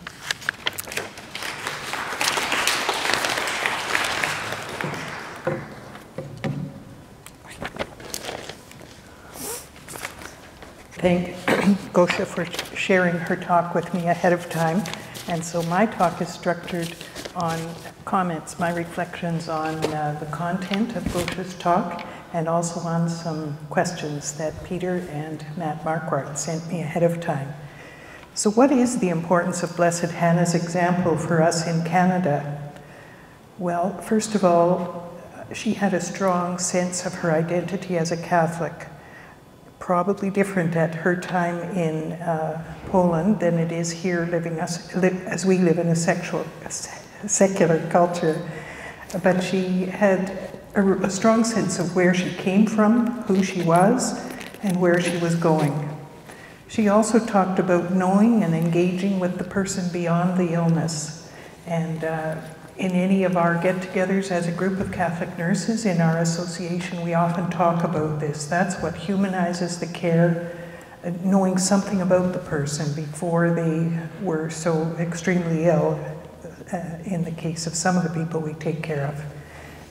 Thank Gosia for sharing her talk with me ahead of time. And so my talk is structured on comments, my reflections on the content of Gosia's talk, and also on some questions that Peter and Matt Marquardt sent me ahead of time. So what is the importance of Blessed Hanna's example for us in Canada? Well, first of all, she had a strong sense of her identity as a Catholic, probably different at her time in Poland than it is here living as we live in a secular culture. But she had a strong sense of where she came from, who she was, and where she was going. She also talked about knowing and engaging with the person beyond the illness. And in any of our get-togethers as a group of Catholic nurses in our association, we often talk about this. That's what humanizes the care, knowing something about the person before they were so extremely ill, in the case of some of the people we take care of.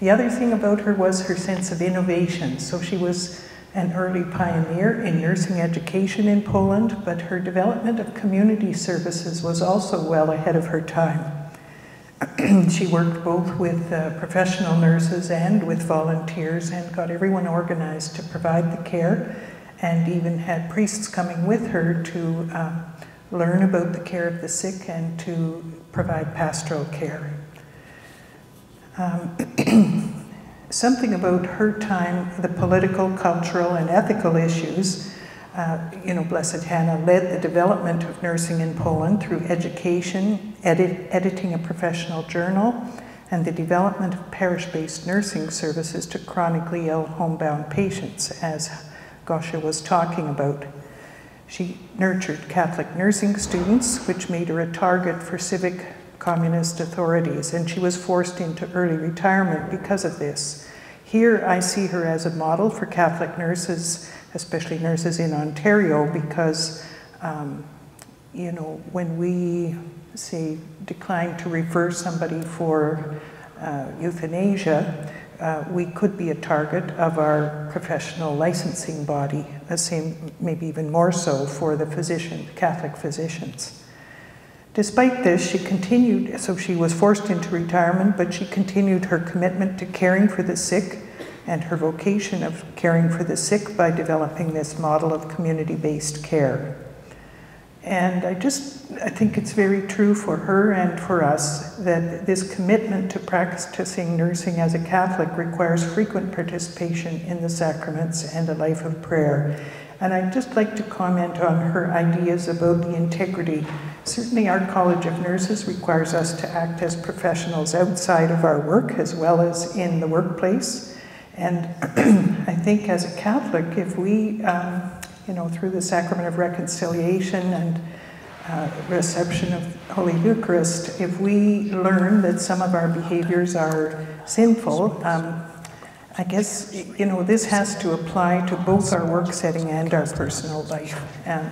The other thing about her was her sense of innovation. So she was an early pioneer in nursing education in Poland, but her development of community services was also well ahead of her time. She worked both with professional nurses and with volunteers and got everyone organized to provide the care, and even had priests coming with her to learn about the care of the sick and to provide pastoral care. Something about her time, the political, cultural, and ethical issues. Blessed Hanna led the development of nursing in Poland through education, editing a professional journal, and the development of parish-based nursing services to chronically ill homebound patients, as Gosia was talking about. She nurtured Catholic nursing students, which made her a target for civic communist authorities, and she was forced into early retirement because of this. Here I see her as a model for Catholic nurses, especially nurses in Ontario, because when we say decline to refer somebody for euthanasia, we could be a target of our professional licensing body, the same, maybe even more so for the physician, Catholic physicians. Despite this, she continued, so she was forced into retirement, but she continued her commitment to caring for the sick and her vocation of caring for the sick by developing this model of community-based care. And I think it's very true for her and for us that this commitment to practicing nursing as a Catholic requires frequent participation in the sacraments and a life of prayer. And I'd just like to comment on her ideas about the integrity. Certainly our College of Nurses requires us to act as professionals outside of our work as well as in the workplace. And I think as a Catholic, if we, through the Sacrament of Reconciliation and reception of Holy Eucharist, if we learn that some of our behaviors are sinful, I guess, this has to apply to both our work setting and our personal life. And,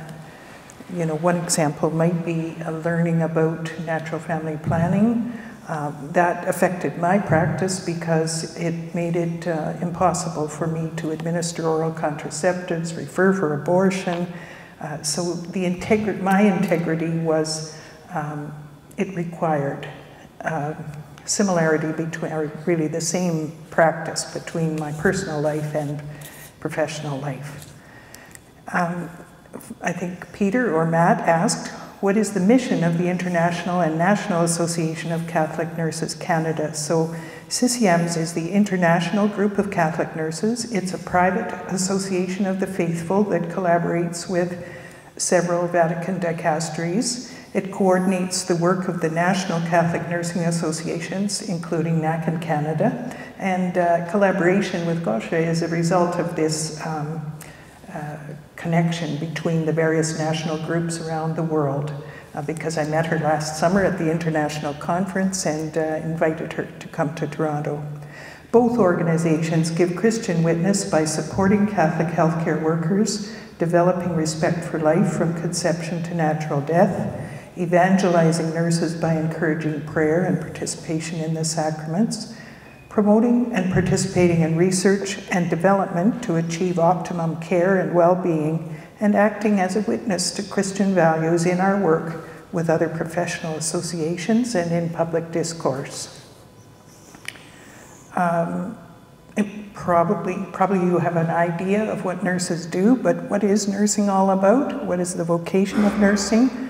one example might be learning about natural family planning. That affected my practice because it made it impossible for me to administer oral contraceptives, refer for abortion. So my integrity was, it required similarity between, or really the same practice between my personal life and professional life. I think Peter or Matt asked, what is the mission of the International and National Association of Catholic Nurses Canada? So CICIAMS is the international group of Catholic nurses. It's a private association of the faithful that collaborates with several Vatican dicasteries. It coordinates the work of the National Catholic Nursing Associations, including NAC in Canada, and collaboration with Gosia is a result of this connection between the various national groups around the world, because I met her last summer at the international conference and invited her to come to Toronto. Both organizations give Christian witness by supporting Catholic healthcare workers, developing respect for life from conception to natural death, evangelizing nurses by encouraging prayer and participation in the sacraments, promoting and participating in research and development to achieve optimum care and well-being, and acting as a witness to Christian values in our work with other professional associations and in public discourse. Probably you have an idea of what nurses do, but what is nursing all about? What is the vocation of nursing?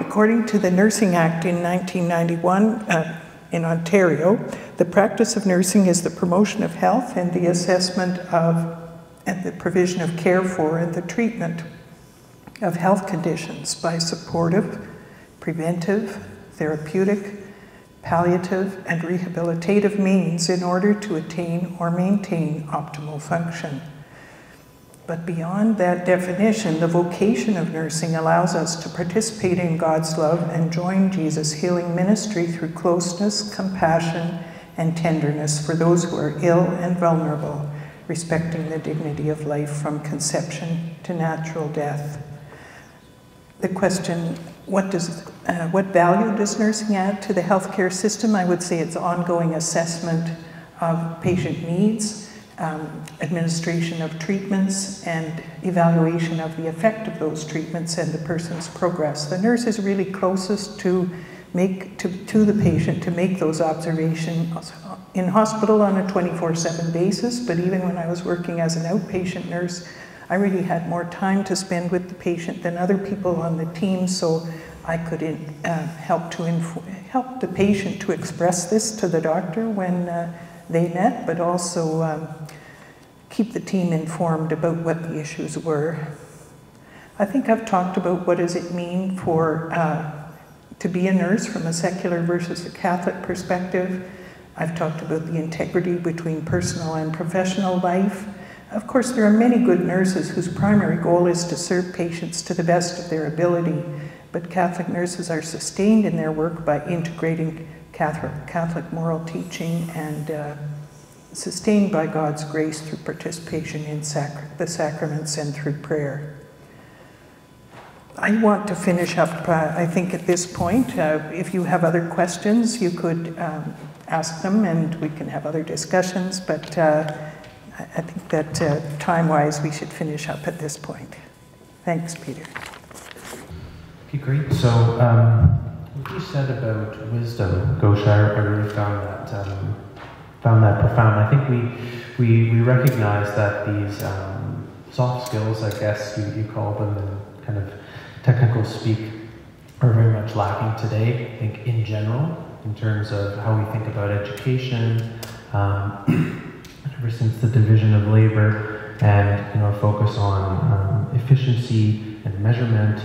According to the Nursing Act in 1991 in Ontario, the practice of nursing is the promotion of health and the assessment of and the provision of care for and the treatment of health conditions by supportive, preventive, therapeutic, palliative, and rehabilitative means in order to attain or maintain optimal function. But beyond that definition, the vocation of nursing allows us to participate in God's love and join Jesus' healing ministry through closeness, compassion, and tenderness for those who are ill and vulnerable, respecting the dignity of life from conception to natural death. The question, what value does nursing add to the healthcare system? I would say it's ongoing assessment of patient needs, administration of treatments, and evaluation of the effect of those treatments and the person's progress. The nurse is really closest to the patient to make those observations in hospital on a 24/7 basis, but even when I was working as an outpatient nurse, I really had more time to spend with the patient than other people on the team, so I could help the patient to express this to the doctor when they met, but also keep the team informed about what the issues were. I think I've talked about what does it mean for to be a nurse from a secular versus a Catholic perspective. I've talked about the integrity between personal and professional life. Of course, there are many good nurses whose primary goal is to serve patients to the best of their ability, but Catholic nurses are sustained in their work by integrating Catholic moral teaching and sustained by God's grace through participation in the sacraments and through prayer. I want to finish up, I think, at this point. If you have other questions, you could ask them and we can have other discussions, but I think that time-wise, we should finish up at this point. Thanks, Peter. Okay, great. So what you said about wisdom, Gosia, I really found that profound. I think we recognize that these soft skills, I guess you call them in kind of technical speak, are very much lacking today, I think, in general, in terms of how we think about education, ever since the division of labor and focus on efficiency and measurement,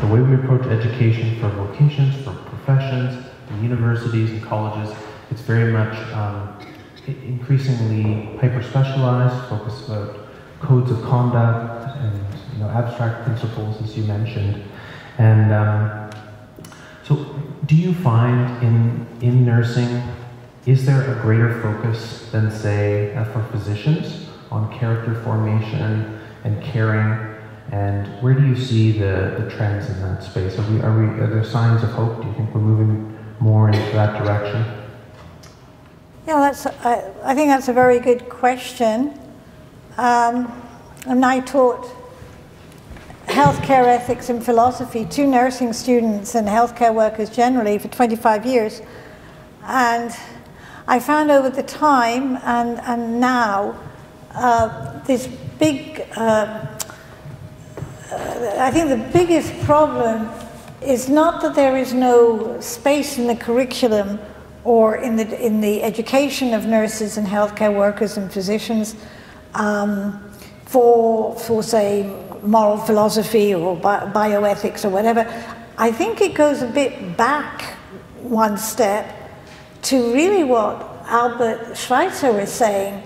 the way we approach education for vocations, for professions, for universities and colleges, it's very much increasingly hyper-specialized, focused about codes of conduct and abstract principles, as you mentioned, and so do you find in nursing, is there a greater focus than, say, for physicians on character formation and caring? And where do you see the trends in that space? Are there signs of hope? Do you think we're moving more into that direction? Yeah, I think that's a very good question. And I taught healthcare ethics and philosophy to nursing students and healthcare workers generally for 25 years. And I found over the time and now this big, I think the biggest problem is not that there is no space in the curriculum or in the education of nurses and healthcare workers and physicians for say moral philosophy or bioethics or whatever. I think it goes a bit back one step to really what Albert Schweitzer was saying,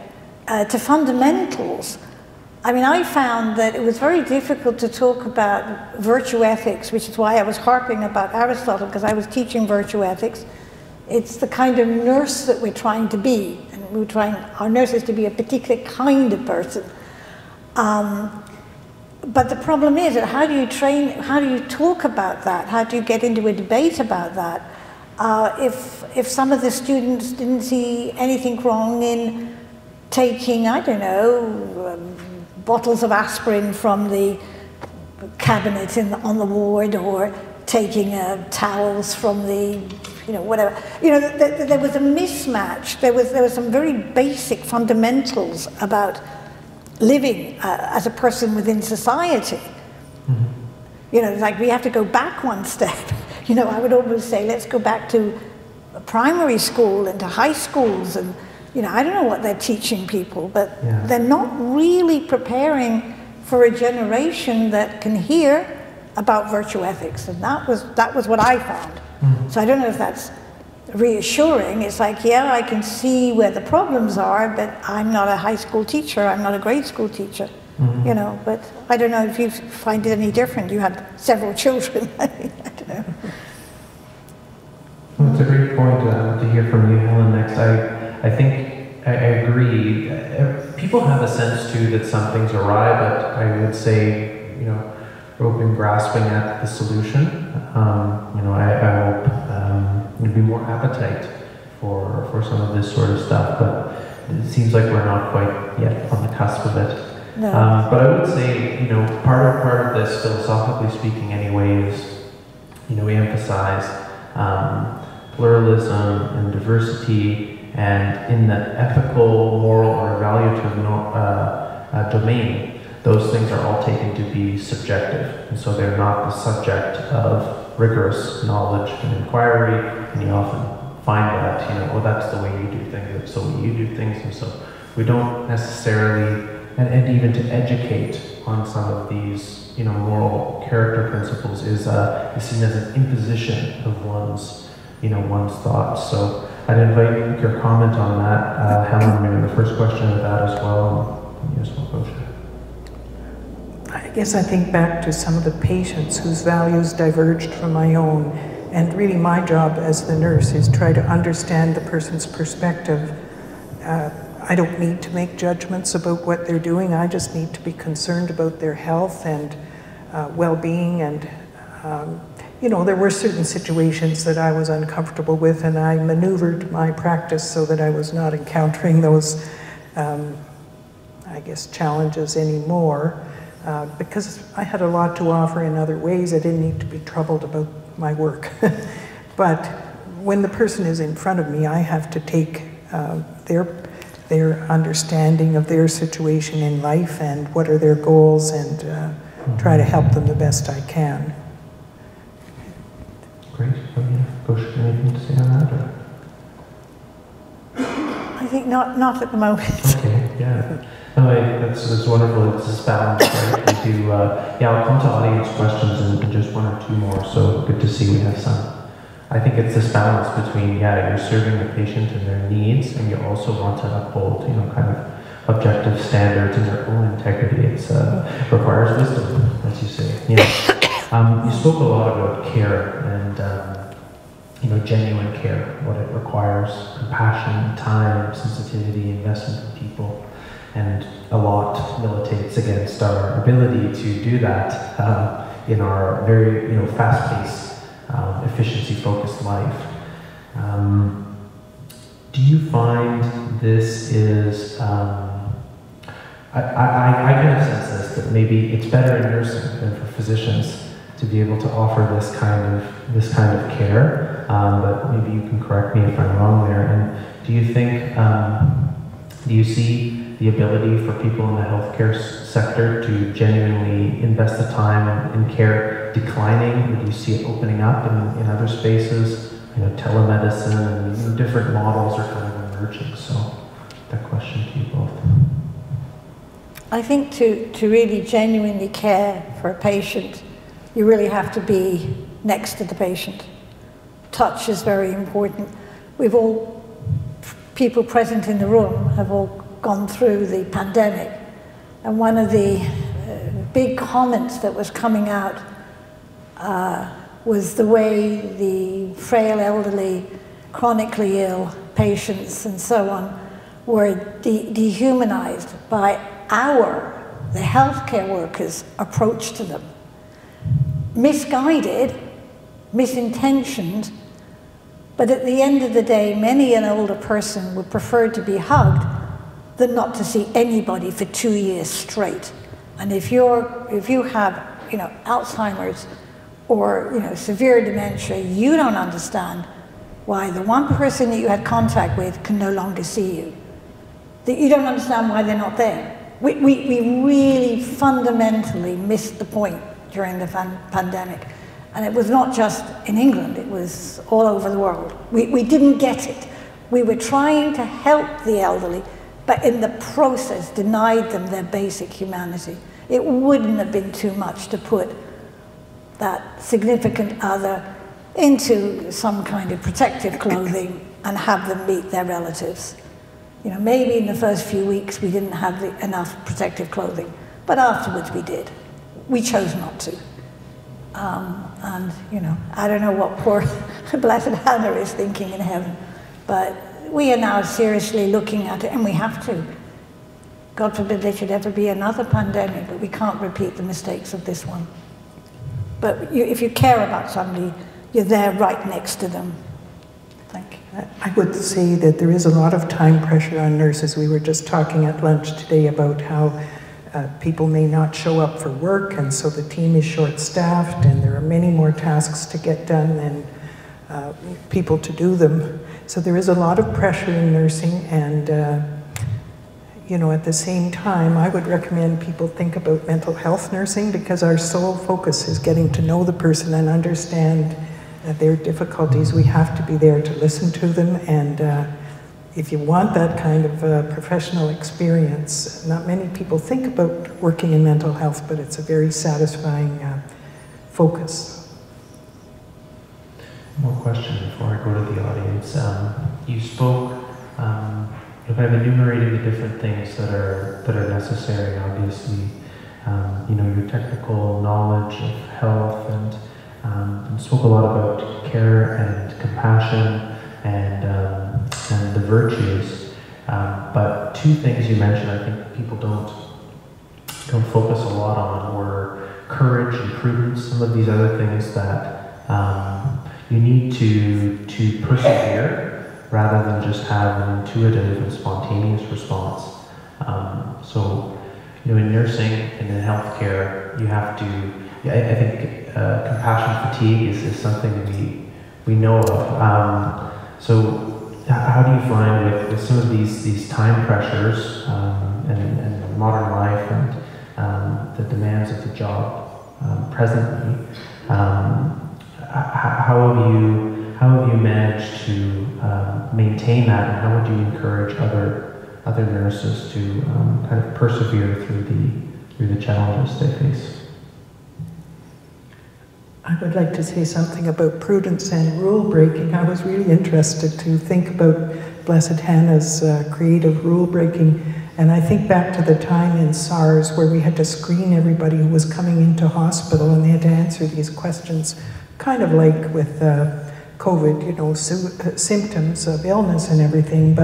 to fundamentals. I mean, I found that it was very difficult to talk about virtue ethics, which is why I was harping about Aristotle, because I was teaching virtue ethics. It's the kind of nurse that we're trying to be, and we're trying our nurses to be a particular kind of person. But the problem is that how do you train, how do you talk about that? How do you get into a debate about that? If some of the students didn't see anything wrong in taking, I don't know, bottles of aspirin from the cabinet on the ward, or taking towels from the, whatever. There was a mismatch. There were some very basic fundamentals about living as a person within society. Mm-hmm. Like we have to go back one step. I would almost say, let's go back to primary school and to high schools, and I don't know what they're teaching people, but yeah. They're not really preparing for a generation that can hear about virtue ethics, and that was what I found. Mm-hmm. So I don't know if that's reassuring. It's like, yeah, I can see where the problems are, but I'm not a high school teacher, I'm not a grade school teacher. Mm-hmm. But I don't know if you find it any different. You had several children. I don't know. Well, it's a great point to hear from you, Helen, next. I think I agree. People have a sense, too, that some things are awry, but I would say, we've been grasping at the solution. I hope there'd be more appetite for some of this sort of stuff, but it seems like we're not quite yet on the cusp of it. No. But I would say, part of this, philosophically speaking anyway, is, we emphasize pluralism and diversity, and in the ethical, moral, or evaluative domain, those things are all taken to be subjective, and so they're not the subject of rigorous knowledge and inquiry, and you often find that, oh, that's the way you do things, that's the way you do things, and so we don't necessarily. And even to educate on some of these, moral character principles is seen as an imposition of one's, one's thoughts. So I'd invite your comment on that, Helen, maybe the first question of that as well. Yes, I guess I think back to some of the patients whose values diverged from my own, and really my job as the nurse is try to understand the person's perspective. I don't need to make judgments about what they're doing. I just need to be concerned about their health and well-being. And, there were certain situations that I was uncomfortable with, and I maneuvered my practice so that I was not encountering those, challenges anymore, because I had a lot to offer in other ways. I didn't need to be troubled about my work. But when the person is in front of me, I have to take their understanding of their situation in life and what are their goals, and try to help them the best I can. Great. Gosia, anything to say on that? Or? I think not at the moment. Okay, yeah. No, that's wonderful. It's this balance, right? I'll come to audience questions and just one or two more, so good to see we have some. I think it's this balance between, you're serving the patient and their needs, and you also want to uphold, kind of objective standards and their own integrity. It requires wisdom, as you say. You spoke a lot about care and, genuine care, what it requires, compassion, time, sensitivity, investment in people, and a lot militates against our ability to do that in our very, fast-paced, efficiency-focused life. Do you find this is, I kind of sense this, that maybe it's better in nursing than for physicians to be able to offer this kind of care, but maybe you can correct me if I'm wrong there. And do you think, do you see the ability for people in the healthcare sector to genuinely invest the time in care declining, or do you see it opening up in other spaces? Telemedicine and different models are kind of emerging. So that question to you both. I think to really genuinely care for a patient, you really have to be next to the patient. Touch is very important. People present in the room have all gone through the pandemic. And one of the big comments that was coming out was the way the frail elderly, chronically ill patients and so on were dehumanized by the healthcare workers' approach to them. Misguided, misintentioned, but at the end of the day, many an older person would prefer to be hugged than not to see anybody for 2 years straight. And if you have Alzheimer's or severe dementia, you don't understand why the one person that you had contact with can no longer see you. That you don't understand why they're not there. We really fundamentally missed the point during the pandemic. And it was not just in England, it was all over the world. We didn't get it. We were trying to help the elderly, but in the process denied them their basic humanity. It wouldn't have been too much to put that significant other into some kind of protective clothing and have them meet their relatives. Maybe in the first few weeks we didn't have enough protective clothing, but afterwards we did. We chose not to. And, I don't know what poor Blessed Hannah is thinking in heaven, but we are now seriously looking at it, and we have to. God forbid there should ever be another pandemic, but we can't repeat the mistakes of this one. But if you care about somebody, you're there right next to them. Thank you. I would say that there is a lot of time pressure on nurses. We were just talking at lunch today about how people may not show up for work, and so the team is short-staffed, and there are many more tasks to get done than people to do them. So there is a lot of pressure in nursing, and at the same time, I would recommend people think about mental health nursing, because our sole focus is getting to know the person and understand their difficulties. We have to be there to listen to them, and if you want that kind of professional experience, not many people think about working in mental health, but it's a very satisfying focus. One question before I go to the audience. You spoke if I've enumerated the different things that are necessary, obviously, your technical knowledge of health, and you spoke a lot about care and compassion and the virtues. But two things you mentioned, I think people don't focus a lot on, were courage and prudence. Some of these other things that you need to persevere, rather than just have an intuitive and spontaneous response. So, in nursing and in healthcare, you have to, I think compassion fatigue is something that we know of. So how do you find with some of these time pressures and modern life and the demands of the job presently, how have you managed to maintain that, and how would you encourage other nurses to kind of persevere through the challenges they face? I would like to say something about prudence and rule breaking. I was really interested to think about Blessed Hannah's creative rule breaking, and I think back to the time in SARS where we had to screen everybody who was coming into hospital, and they had to answer these questions, kind of like with COVID, symptoms of illness and everything,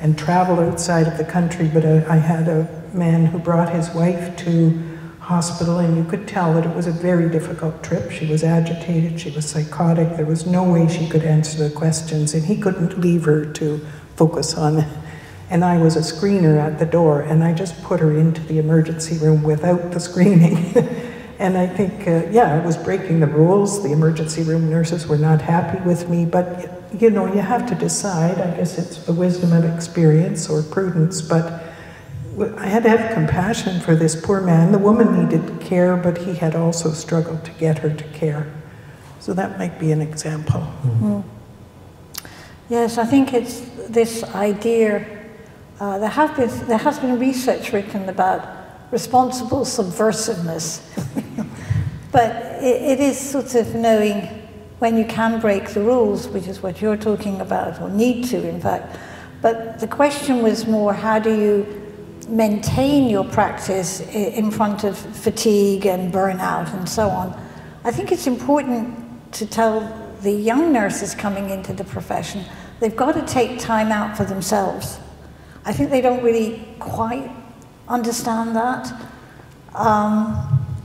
and travel outside of the country. But I had a man who brought his wife to hospital, and you could tell that it was a very difficult trip. She was agitated, she was psychotic, there was no way she could answer the questions, and he couldn't leave her to focus on it. And I was a screener at the door, and I just put her into the emergency room without the screening. And I think, I was breaking the rules. The emergency room nurses were not happy with me, but you have to decide. I guess it's the wisdom of experience or prudence, but I had to have compassion for this poor man. The woman needed care, but he had also struggled to get her to care. So that might be an example. Mm-hmm. Yes, I think it's this idea. There has been research written about responsible subversiveness. But it is sort of knowing when you can break the rules, which is what you're talking about, or need to, in fact. But the question was more, how do you maintain your practice in front of fatigue and burnout and so on? I think it's important to tell the young nurses coming into the profession, they've got to take time out for themselves. I think they don't really quite understand that.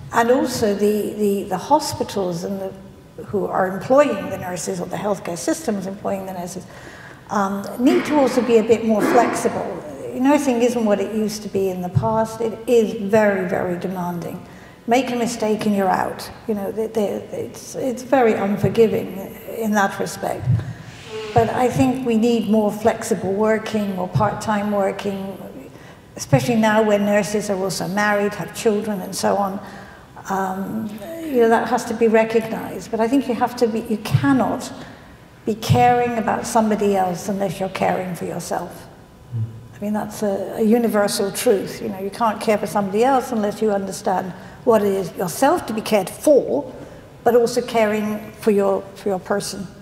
And also the hospitals and who are employing the nurses, or the healthcare systems employing the nurses, need to also be a bit more flexible. Nursing isn't what it used to be in the past. It is very, very demanding. make a mistake and you're out. You know, it's very unforgiving in that respect. But I think we need more flexible working, more part-time working, especially now when nurses are also married, have children and so on. You know, that has to be recognized. But I think you have to be, you cannot be caring about somebody else unless you're caring for yourself. I mean, that's a universal truth. You know, you can't care for somebody else unless you understand what it is yourself to be cared for, but also caring for your person.